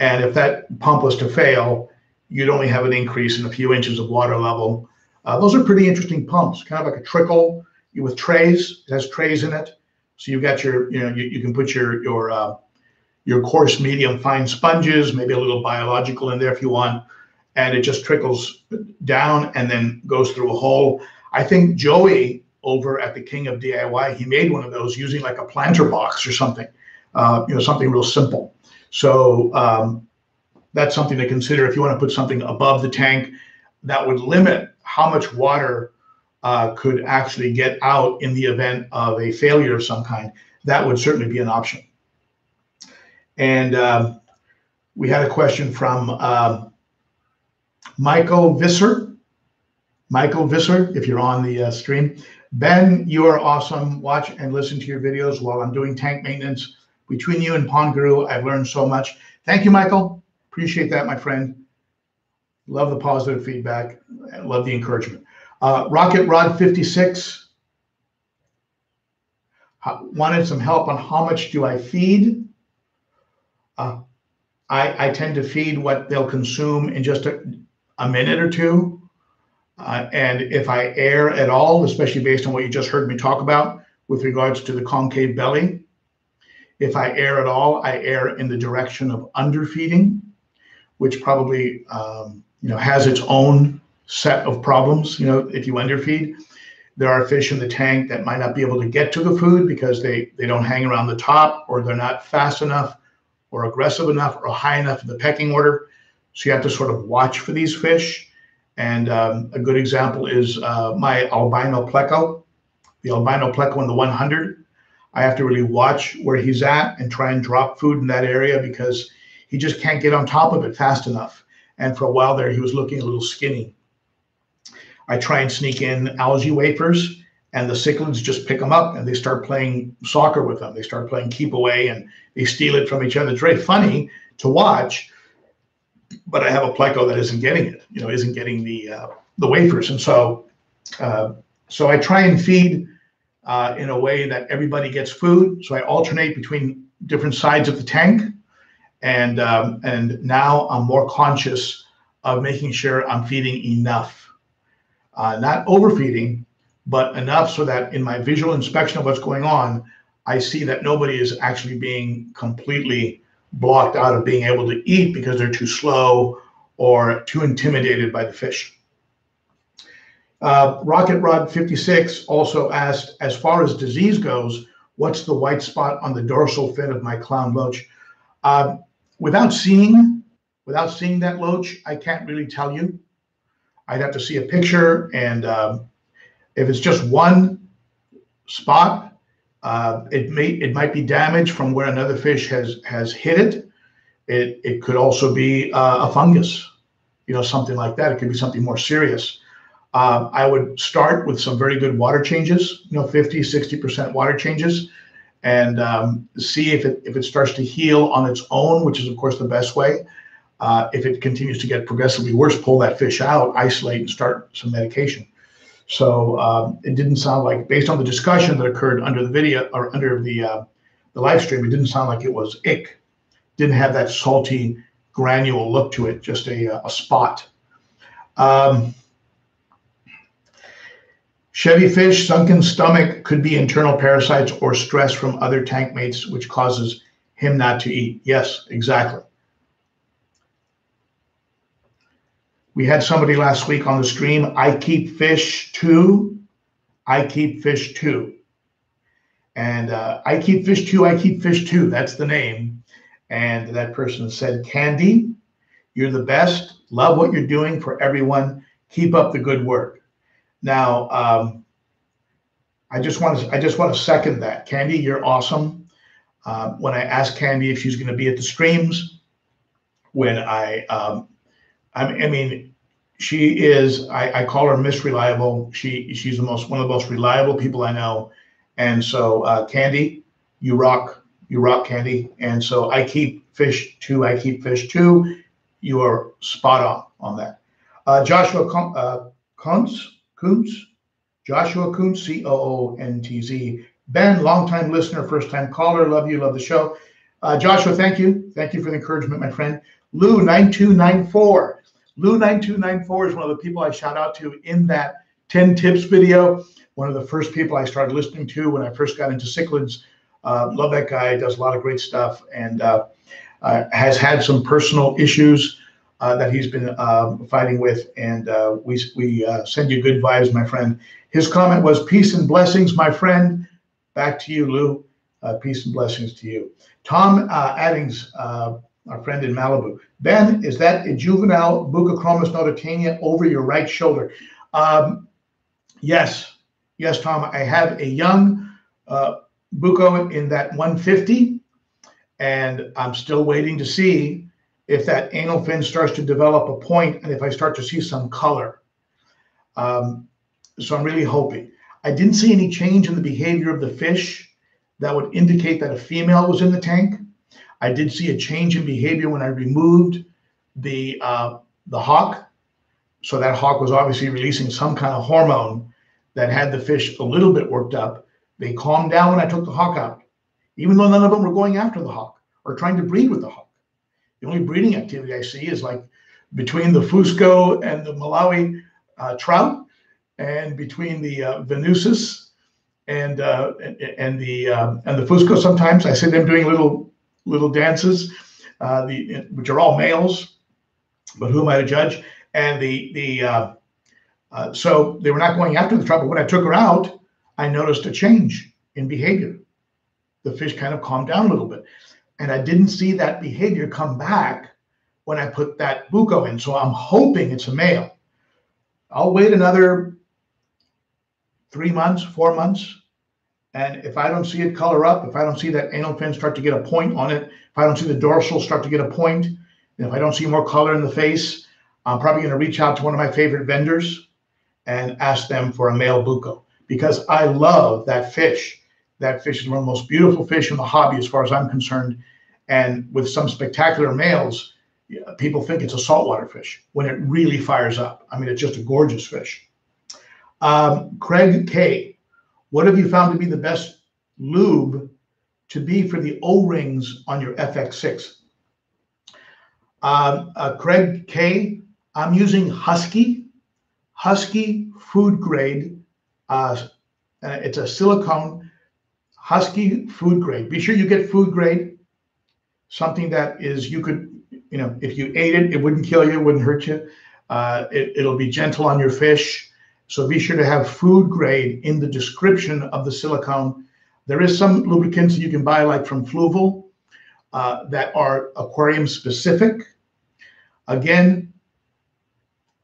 And if that pump was to fail, you'd only have an increase in a few inches of water level. Those are pretty interesting pumps, kind of like a trickle with trays. It has trays in it, so you've got your, you know, you can put your coarse, medium, fine sponges, maybe a little biological in there if you want, and it just trickles down and then goes through a hole. I think Joey over at the King of DIY, he made one of those using like a planter box or something, you know, something real simple. So that's something to consider. If you want to put something above the tank, that would limit how much water could actually get out in the event of a failure of some kind. That would certainly be an option. And we had a question from Michael Visser. Michael Visser, if you're on the stream. Ben, you are awesome. Watch and listen to your videos while I'm doing tank maintenance. Between you and Pond Guru, I've learned so much. Thank you, Michael. Appreciate that, my friend. Love the positive feedback. Love the encouragement. Rocket Rod 56 wanted some help on how much do I feed. I tend to feed what they'll consume in just a minute or two. And if I air at all, especially based on what you just heard me talk about with regards to the concave belly, if I air at all, I air in the direction of underfeeding, which probably you know, has its own set of problems. You know, if you underfeed, there are fish in the tank that might not be able to get to the food because they don't hang around the top, or they're not fast enough or aggressive enough or high enough in the pecking order. So you have to sort of watch for these fish. And a good example is my albino pleco, the albino pleco in the 100. I have to really watch where he's at and try and drop food in that area because he just can't get on top of it fast enough. And for a while there, he was looking a little skinny. I try and sneak in algae wafers, and the cichlids just pick them up and they start playing soccer with them. They start playing keep away and they steal it from each other. It's very funny to watch, but I have a pleco that isn't getting it, you know, isn't getting the wafers. And so, so I try and feed in a way that everybody gets food. So I alternate between different sides of the tank. And now I'm more conscious of making sure I'm feeding enough. Not overfeeding, but enough so that in my visual inspection of what's going on, I see that nobody is actually being completely blocked out of being able to eat because they're too slow or too intimidated by the fish. Rocket Rod 56 also asked, as far as disease goes, What's the white spot on the dorsal fin of my clown loach? Without seeing that loach, I can't really tell you. I'd have to see a picture, and if it's just one spot, it might be damaged from where another fish has hit it. It could also be a fungus, you know, something like that. It could be something more serious. I would start with some very good water changes, you know, 50, 60% water changes, and see if it starts to heal on its own, which is, of course, the best way. If it continues to get progressively worse, pull that fish out, isolate, and start some medication. So it didn't sound like, based on the discussion that occurred under the video or under the live stream, it didn't sound like it was ick. Didn't have that salty granule look to it, just a spot. Chevy fish, sunken stomach, could be internal parasites or stress from other tank mates, which causes him not to eat. Yes, exactly. We had somebody last week on the stream, I keep fish too. And I keep fish too, that's the name. And that person said, Candy, you're the best. Love what you're doing for everyone. Keep up the good work. Now, I just want to second that. Candy, you're awesome. When I asked Candy if she's going to be at the streams, when I mean, she is, I call her Miss Reliable. She's one of the most reliable people I know. And so, Candy, you rock, Candy. And so I keep fish too. You are spot on that. Joshua Koontz, C-O-O-N-T-Z. Ben, longtime listener, first-time caller. Love you, love the show. Joshua, thank you. Thank you for the encouragement, my friend. Lou, 9294. Lou, 9294 is one of the people I shout out to in that 10 tips video. One of the first people I started listening to when I first got into cichlids. Love that guy. Does a lot of great stuff, and has had some personal issues that he's been fighting with, and we send you good vibes, my friend. His comment was, peace and blessings, my friend. Back to you, Lou. Peace and blessings to you. Tom Addings, our friend in Malibu. Ben, is that a juvenile Bucochromis notatania over your right shoulder? Yes, Tom. I have a young Buco in that 150, and I'm still waiting to see if that anal fin starts to develop a point and if I start to see some color. So I'm really hoping. I didn't see any change in the behavior of the fish that would indicate that a female was in the tank. I did see a change in behavior when I removed the hawk. So that hawk was obviously releasing some kind of hormone that had the fish a little bit worked up. They calmed down when I took the hawk out, even though none of them were going after the hawk or trying to breed with the hawk. The only breeding activity I see is like between the Fusco and the Malawi trout, and between the Venusus and the Fusco. Sometimes I see them doing little dances, which are all males, but who am I to judge? And so they were not going after the trout. But when I took her out, I noticed a change in behavior. The fish kind of calmed down a little bit. And I didn't see that behavior come back when I put that buco in. So I'm hoping it's a male. I'll wait another 3 months, 4 months. And if I don't see it color up, if I don't see that anal fin start to get a point on it, if I don't see the dorsal start to get a point, and if I don't see more color in the face, I'm probably going to reach out to one of my favorite vendors and ask them for a male buco, because I love that fish. That fish is one of the most beautiful fish in the hobby as far as I'm concerned. And with some spectacular males, people think it's a saltwater fish when it really fires up. I mean, it's just a gorgeous fish. Craig K., what have you found to be the best lube to be for the O-rings on your FX6? Craig K., I'm using Husky food grade. It's a silicone Husky food grade. Be sure you get food grade, something that is, you could, you know, if you ate it, it wouldn't kill you, it wouldn't hurt you. It'll be gentle on your fish. So be sure to have food grade in the description of the silicone. There is some lubricants you can buy, like from Fluval, that are aquarium specific. Again,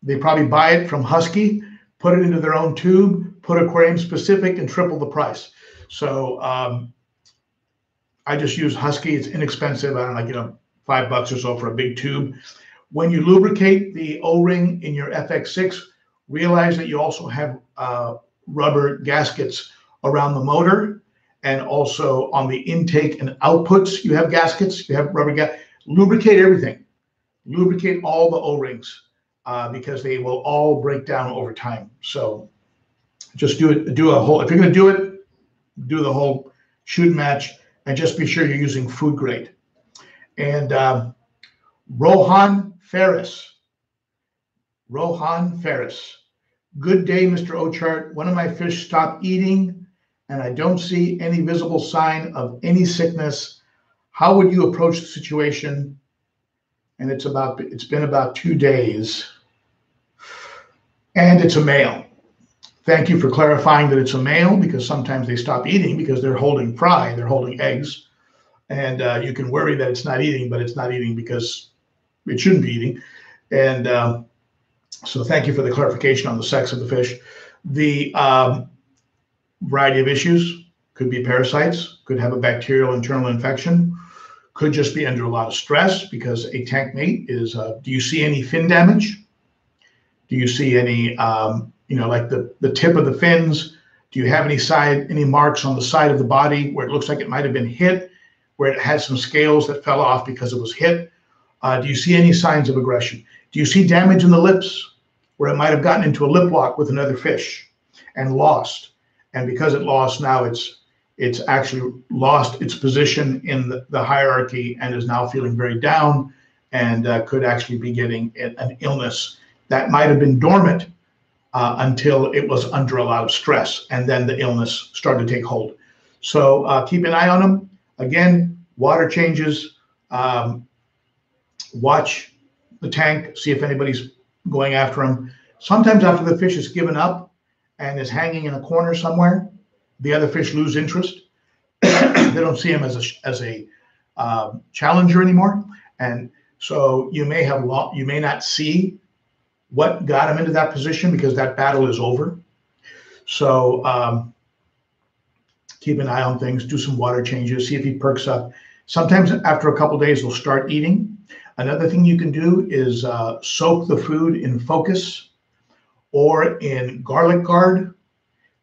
they probably buy it from Husky, put it into their own tube, put aquarium specific, and triple the price. So I just use Husky. It's inexpensive. I don't know, like, you know, $5 or so for a big tube. When you lubricate the O-ring in your FX6, realize that you also have rubber gaskets around the motor, and also on the intake and outputs, you have gaskets. You have rubber gaskets. Lubricate everything. Lubricate all the O-rings because they will all break down over time. So just do it. Do a whole. If you're going to do it, do the whole shoot match, and just be sure you're using food grade. And Rohan Ferris. Good day, Mr. Ochart. One of my fish stopped eating, and I don't see any visible sign of any sickness. How would you approach the situation? And it's been about 2 days, and it's a male. Thank you for clarifying that it's a male, because sometimes they stop eating because they're holding fry, they're holding eggs. And you can worry that it's not eating, but it's not eating because it shouldn't be eating. And so thank you for the clarification on the sex of the fish. The variety of issues could be parasites, could have a bacterial internal infection, could just be under a lot of stress because a tank mate is, do you see any fin damage? Do you see any, you know, like the tip of the fins? Do you have any marks on the side of the body where it looks like it might've been hit, where it had some scales that fell off because it was hit? Do you see any signs of aggression? Do you see damage in the lips where it might have gotten into a lip lock with another fish and lost? And because it lost, now it's actually lost its position in the hierarchy and is now feeling very down and could actually be getting an illness that might have been dormant until it was under a lot of stress, and then the illness started to take hold. So keep an eye on them. Again, water changes, watch the tank, see if anybody's going after them. Sometimes after the fish is given up and is hanging in a corner somewhere, the other fish lose interest. They don't see him as a challenger anymore. And so you may not see what got him into that position because that battle is over. So, keep an eye on things, do some water changes, see if he perks up. Sometimes after a couple days, he'll start eating. Another thing you can do is soak the food in Focus or in garlic guard.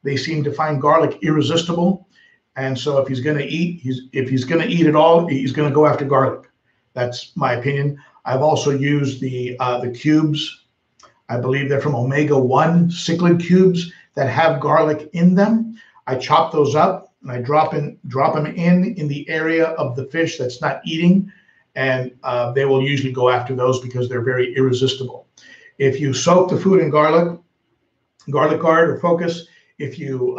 They seem to find garlic irresistible. And so if he's gonna eat, at all, he's gonna go after garlic. That's my opinion. I've also used the cubes. I believe they're from Omega-1 cichlid cubes that have garlic in them. I chop those up. And I drop them in the area of the fish that's not eating, and they will usually go after those because they're very irresistible. If you soak the food in garlic guard or Focus, if you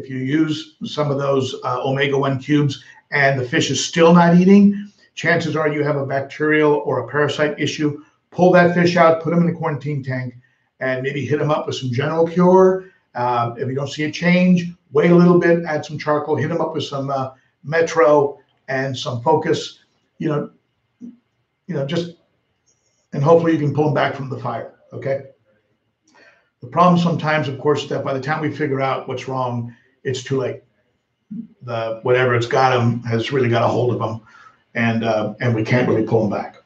use some of those omega-1 cubes and the fish is still not eating, chances are you have a bacterial or a parasite issue. Pull that fish out, put them in a quarantine tank, and maybe hit them up with some General Cure. If you don't see a change, wait a little bit, add some charcoal, hit them up with some Metro and some Focus, just, and hopefully you can pull them back from the fire, okay? The problem sometimes, of course, is that by the time we figure out what's wrong, it's too late. Whatever it's got them has really got a hold of them, and we can't really pull them back.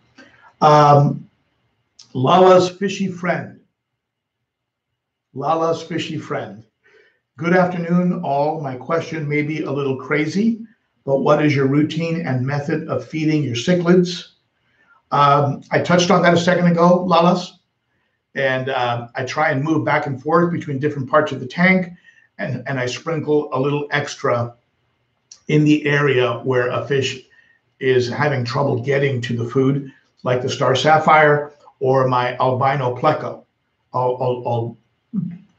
Lala's fishy friend. Good afternoon, all. My question may be a little crazy, but what is your routine and method of feeding your cichlids? I touched on that a second ago, Lalas, and I try and move back and forth between different parts of the tank, and I sprinkle a little extra in the area where a fish is having trouble getting to the food, like the Star Sapphire or my albino pleco. I'll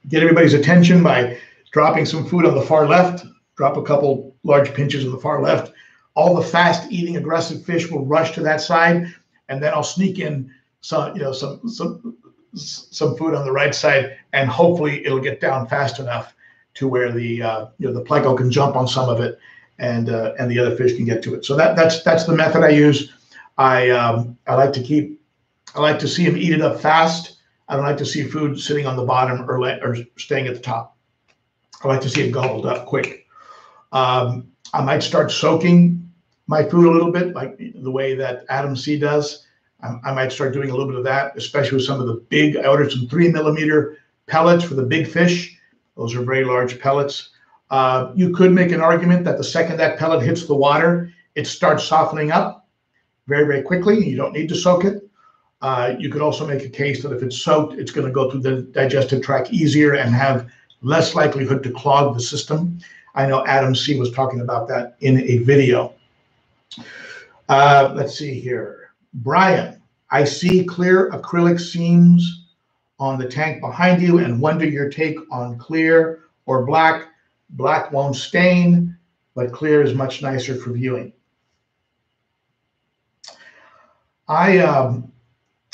get everybody's attention by dropping some food on the far left, drop a couple large pinches on the far left. All the fast-eating, aggressive fish will rush to that side, and then I'll sneak in some food on the right side, and hopefully it'll get down fast enough to where the the plecko can jump on some of it, and the other fish can get to it. So that's the method I use. I like to see them eat it up fast. I don't like to see food sitting on the bottom or staying at the top. I like to see it gobbled up quick. I might start soaking my food a little bit, like the way that Adam C does. I might start doing a little bit of that, especially with some of the big. I ordered some 3mm pellets for the big fish. Those are very large pellets. You could make an argument that the second that pellet hits the water, it starts softening up very, very quickly. You don't need to soak it. You could also make a case that if it's soaked, it's going to go through the digestive tract easier and have less likelihood to clog the system. I know Adam C. was talking about that in a video. Let's see here. Brian, I see clear acrylic seams on the tank behind you and wonder your take on clear or black. Black won't stain, but clear is much nicer for viewing. I've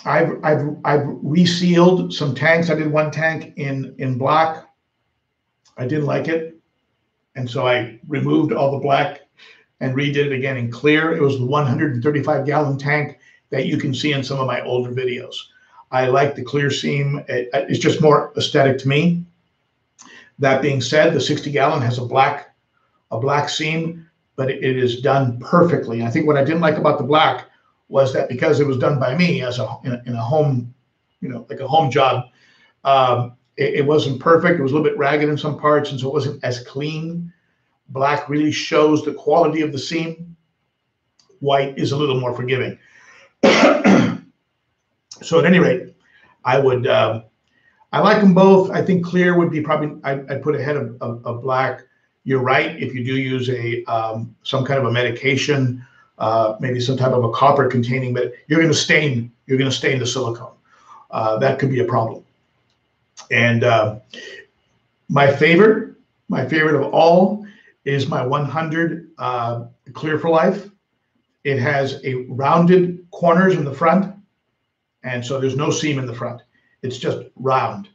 resealed some tanks. I did one tank in black. I didn't like it. And so I removed all the black and redid it again in clear. It was the 135-gallon tank that you can see in some of my older videos. I like the clear seam. It's just more aesthetic to me. That being said, the 60-gallon has a black seam, but it is done perfectly. I think what I didn't like about the black was that because it was done by me as in a home, like a home job, it wasn't perfect. It was a little bit ragged in some parts, and so it wasn't as clean. Black really shows the quality of the seam. White is a little more forgiving. So at any rate, I like them both. I think clear would be probably, I'd put ahead of black. You're right. If you do use some kind of a medication, maybe some type of a copper containing, but you're going to stain the silicone. That could be a problem. And my favorite of all is my 100 Clear for Life. It has a rounded corners in the front. And so there's no seam in the front. It's just round.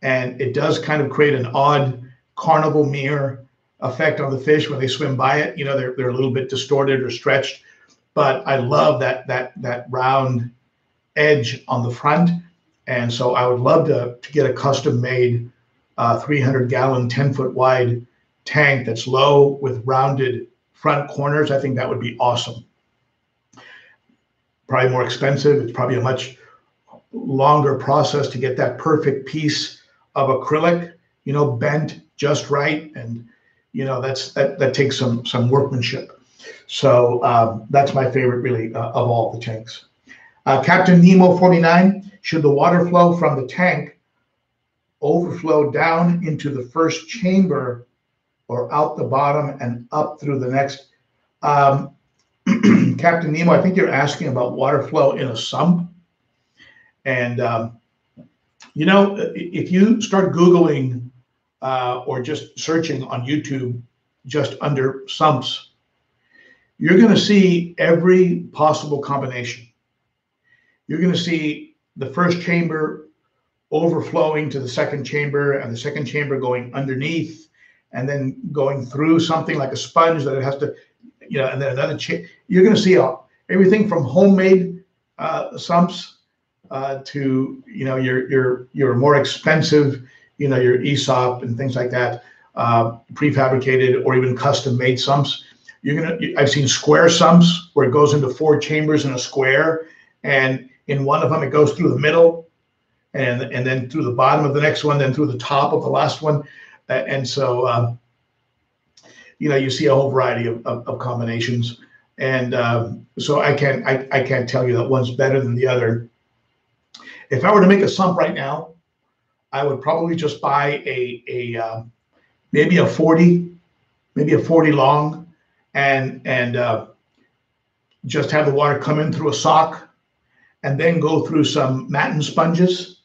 And it does kind of create an odd carnival mirror effect on the fish when they swim by it. They're a little bit distorted or stretched, but I love that round edge on the front. And so I would love to get a custom-made 300-gallon, 10-foot-wide tank that's low with rounded front corners. I think that would be awesome. Probably more expensive. It's probably a much longer process to get that perfect piece of acrylic, bent just right. And, that takes some workmanship. So that's my favorite, really, of all the tanks. Captain Nemo 49, should the water flow from the tank overflow down into the first chamber or out the bottom and up through the next? Captain Nemo, I think you're asking about water flow in a sump. And, if you start Googling or just searching on YouTube just under sumps, you're going to see every possible combination. You're going to see the first chamber overflowing to the second chamber and the second chamber going underneath and then going through something like a sponge that it has to, and then another chamber. You're going to see everything from homemade sumps to, your more expensive, your ESOP and things like that, prefabricated or even custom made sumps. I've seen square sumps where it goes into 4 chambers in a square, and in one of them, it goes through the middle and then through the bottom of the next one, then through the top of the last one. And so, you see a whole variety of combinations. And so I can't tell you that one's better than the other. If I were to make a sump right now, I would probably just buy maybe a 40 long and just have the water come in through a sock, and then go through some matten sponges,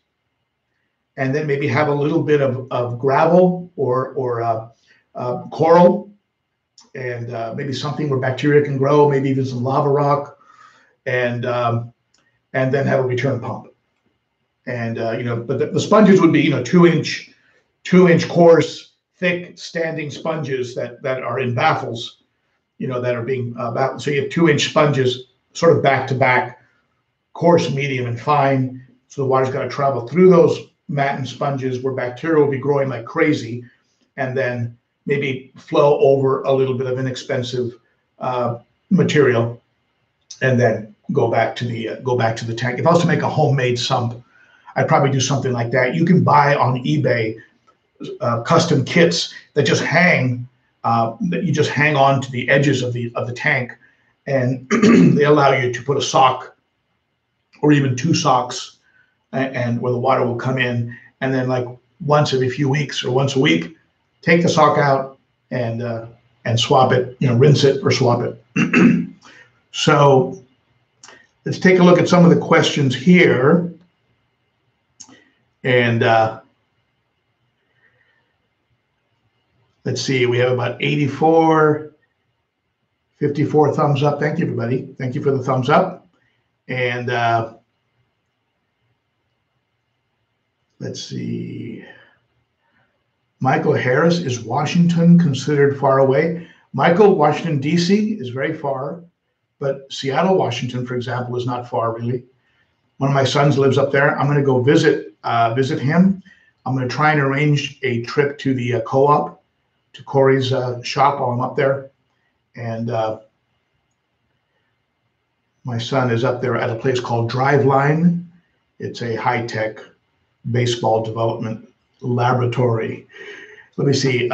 and then maybe have a little bit of gravel or coral, and maybe something where bacteria can grow, maybe even some lava rock, and then have a return pump. And but the sponges would be 2-inch coarse, thick standing sponges that are in baffles, you know, that are being baffled. So you have 2-inch sponges sort of back to back, coarse, medium, and fine. So the water's got to travel through those matin sponges where bacteria will be growing like crazy, and then maybe flow over a little bit of inexpensive material, and then go back to the tank. If I was to make a homemade sump, I'd probably do something like that. You can buy on eBay custom kits that just hang that you hang on to the edges of the tank, and they allow you to put a sock or even 2 socks, and where the water will come in, and then like once every few weeks or once a week, take the sock out and swap it, you know, rinse it or swap it. So let's take a look at some of the questions here. And let's see, we have about 54 thumbs up. Thank you, everybody. Thank you for the thumbs up. And let's see. Michael Harris, is Washington considered far away? Michael, Washington, D.C. is very far, but Seattle, Washington, for example, is not far, really. One of my sons lives up there. I'm going to go visit him. I'm going to try and arrange a trip to the co-op, to Corey's shop while I'm up there. And my son is up there at a place called Driveline. It's a high-tech baseball development laboratory. Let me see.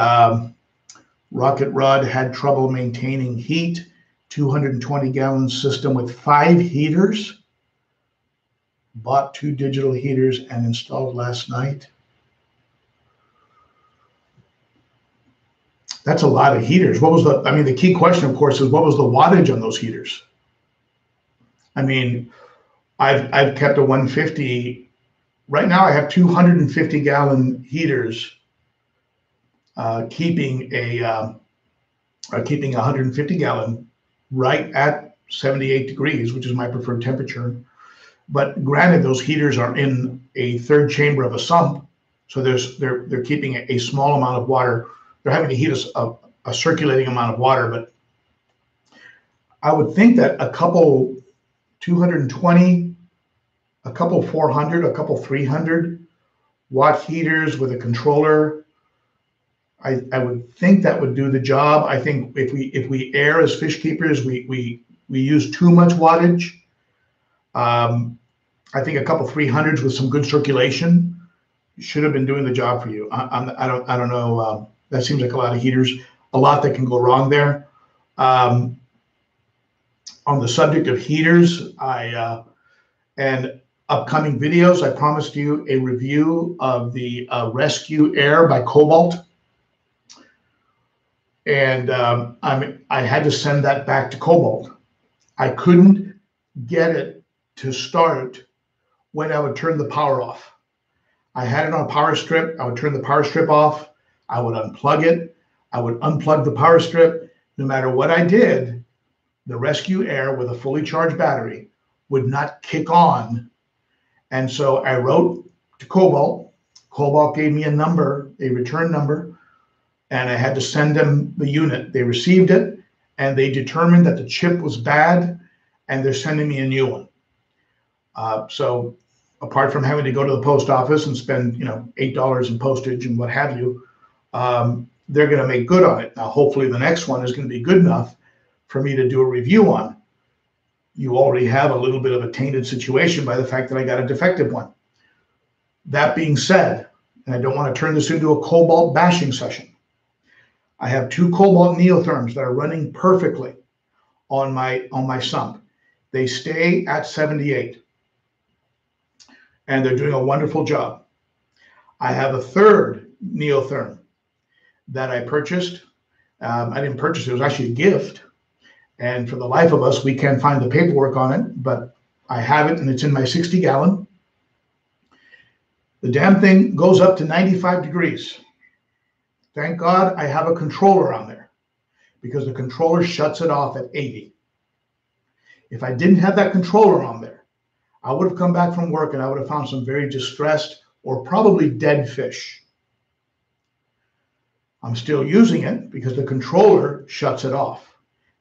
Rocket Rod had trouble maintaining heat. 220-gallon system with 5 heaters. Bought 2 digital heaters and installed last night. That's a lot of heaters. What was the, I mean, the key question, of course, is what was the wattage on those heaters? I mean, I've kept a 150. Right now I have 250-gallon heaters keeping 150-gallon right at 78 degrees, which is my preferred temperature. But granted, those heaters are in a third chamber of a sump, so they're keeping a small amount of water. They're having to heat a circulating amount of water, but I would think that a couple 220, a couple 400, a couple 300-watt heaters with a controller, I would think that would do the job. I think if we err as fish keepers, we use too much wattage. I think a couple 300s with some good circulation should have been doing the job for you. I don't know. That seems like a lot of heaters. A lot that can go wrong there. On the subject of heaters, and upcoming videos, I promised you a review of the Rescue Air by Cobalt, and I had to send that back to Cobalt. I couldn't get it to start when I would turn the power off. I had it on a power strip. I would turn the power strip off. I would unplug it. I would unplug the power strip. No matter what I did, the Rescue Air with a fully charged battery would not kick on. And so I wrote to Cobalt. Cobalt gave me a number, a return number, and I had to send them the unit. They received it, and they determined that the chip was bad, and they're sending me a new one. So apart from having to go to the post office and spend, you know, $8 in postage and what have you, they're going to make good on it. Now, hopefully the next one is going to be good enough for me to do a review on. You already have a little bit of a tainted situation by the fact that I got a defective one. That being said, and I don't want to turn this into a Cobalt bashing session, I have 2 Cobalt neotherms that are running perfectly on my sump. They stay at 78, and they're doing a wonderful job. I have a 3rd neotherm that I purchased. I didn't purchase it, it was actually a gift. And for the life of us, we can't find the paperwork on it, but I have it, and it's in my 60-gallon. The damn thing goes up to 95 degrees. Thank God I have a controller on there, because the controller shuts it off at 80. If I didn't have that controller on there, I would have come back from work and I would have found some very distressed or probably dead fish. I'm still using it because the controller shuts it off.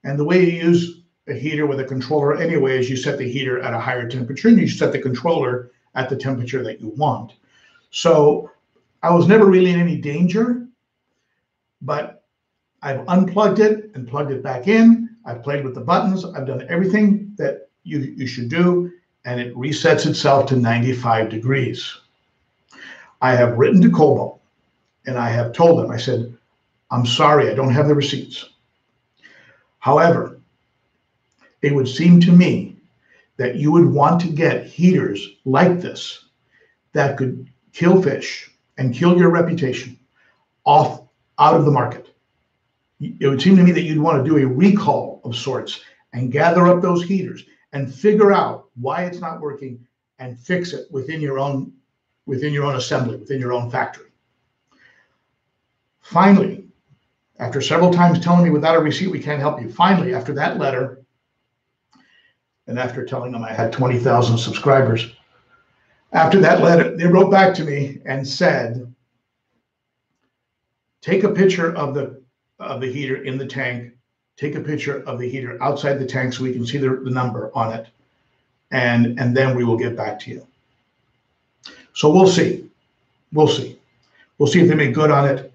And the way you use a heater with a controller anyway is you set the heater at a higher temperature and you set the controller at the temperature that you want. So I was never really in any danger, but I've unplugged it and plugged it back in. I've played with the buttons. I've done everything that you should do, and it resets itself to 95 degrees. I have written to Cobalt, and I have told them, I said, I'm sorry, I don't have the receipts. However, it would seem to me that you would want to get heaters like this that could kill fish and kill your reputation out of the market. It would seem to me that you'd want to do a recall of sorts and gather up those heaters and figure out why it's not working and fix it within your own assembly, within your own factory. Finally, after several times telling me without a receipt, we can't help you. Finally, after that letter, and after telling them I had 20,000 subscribers, after that letter, they wrote back to me and said, take a picture of the heater in the tank, take a picture of the heater outside the tank so we can see the number on it, and then we will get back to you. So we'll see. We'll see. We'll see if they make good on it.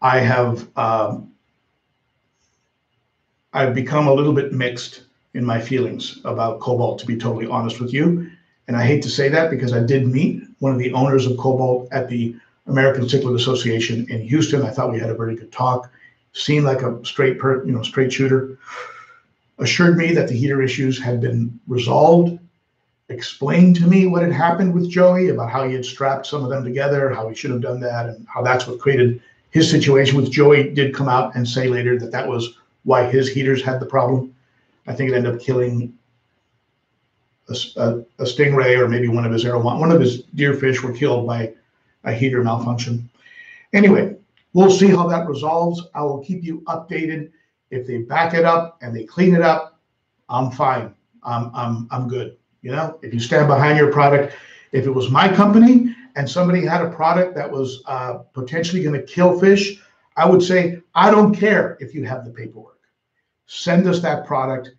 I have I've become a little bit mixed in my feelings about Cobalt, to be totally honest with you. And I hate to say that because I did meet one of the owners of Cobalt at the American Cichlid Association in Houston. I thought we had a very good talk. Seemed like a straight shooter. Assured me that the heater issues had been resolved. Explained to me what had happened with Joey, about how he had strapped some of them together, how he should have done that, and how that's what created his situation, which Joey did come out and say later that that was why his heaters had the problem. I think it ended up killing a stingray, or maybe one of his arrow, one of his deer fish were killed by a heater malfunction. Anyway, we'll see how that resolves. I will keep you updated. If they back it up and they clean it up, I'm fine. I'm good. You know, if you stand behind your product, if it was my company and somebody had a product that was potentially going to kill fish, I would say, I don't care if you have the paperwork. Send us that product.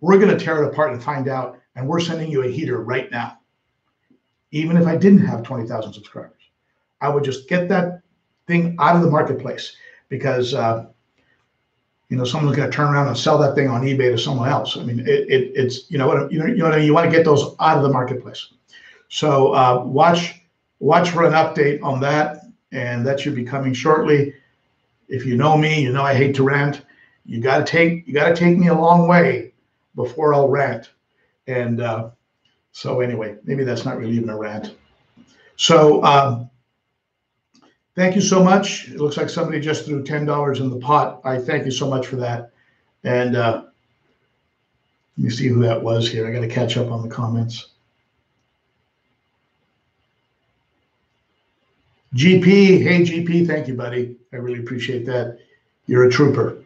We're going to tear it apart and find out. And we're sending you a heater right now. Even if I didn't have 20,000 subscribers, I would just get that thing out of the marketplace, because you know, someone's going to turn around and sell that thing on eBay to someone else. I mean, it's you know what I mean? You want to get those out of the marketplace. So watch for an update on that, and that should be coming shortly. If you know me, you know I hate to rant. You got to take me a long way before I'll rant. And so anyway, maybe that's not really even a rant. So thank you so much. It looks like somebody just threw $10 in the pot. I thank you so much for that. And let me see who that was here. I got to catch up on the comments. GP, hey GP, thank you, buddy. I really appreciate that. You're a trooper.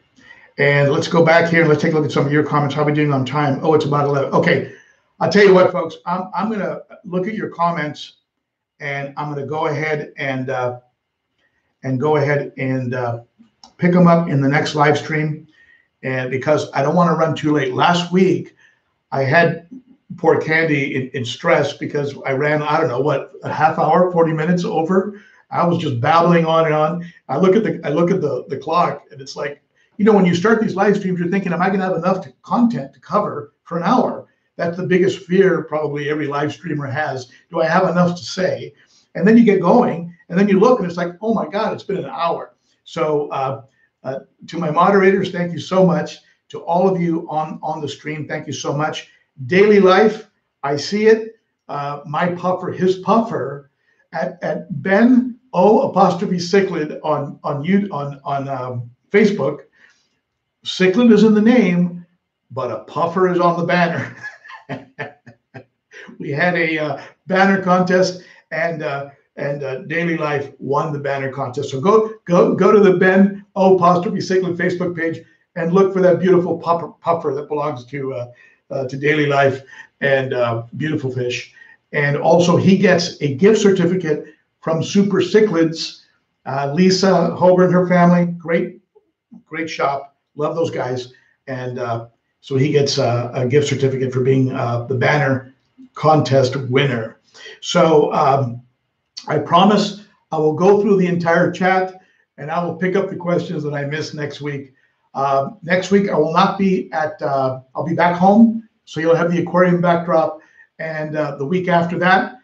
And let's go back here and let's take a look at some of your comments. How are we doing on time? Oh, it's about 11. Okay. I'll tell you what, folks. I'm going to look at your comments, and I'm going to go ahead and pick them up in the next live stream, and because I don't want to run too late. Last week, I had poor Candy in stress because I ran, I don't know what, a half hour, 40 minutes over. I was just babbling on and on. I look at the clock, and it's like, you know, when you start these live streams, you're thinking, am I going to have enough content to cover for an hour? That's the biggest fear probably every live streamer has. Do I have enough to say? And then you get going, and then you look, and it's like, oh, my God, it's been an hour. So to my moderators, thank you so much. To all of you on the stream, thank you so much. Daily Life, I see it. My puffer, his puffer, at Ben O' Cichlid on Facebook. Cichlid is in the name, but a puffer is on the banner. We had a banner contest, and Daily Life won the banner contest. So go to the Ben O' Cichlid Facebook page and look for that beautiful puffer that belongs to Daily Life, and beautiful fish. And also, he gets a gift certificate from Super Cichlids Lisa Holbert and her family, great shop. Love those guys. And so he gets a gift certificate for being the banner contest winner. So I promise I will go through the entire chat, and I will pick up the questions that I missed next week. Next week, I will not be at, I'll be back home. So you'll have the aquarium backdrop. And the week after that,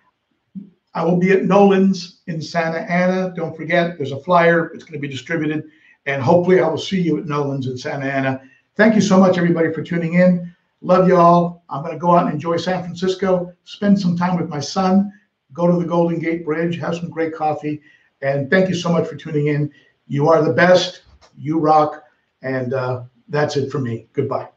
I will be at Nolan's in Santa Ana. Don't forget, there's a flyer. It's going to be distributed. And hopefully I will see you at Nolan's in Santa Ana. Thank you so much, everybody, for tuning in. Love you all. I'm going to go out and enjoy San Francisco, spend some time with my son, go to the Golden Gate Bridge, have some great coffee. And thank you so much for tuning in. You are the best. You rock. And that's it for me. Goodbye.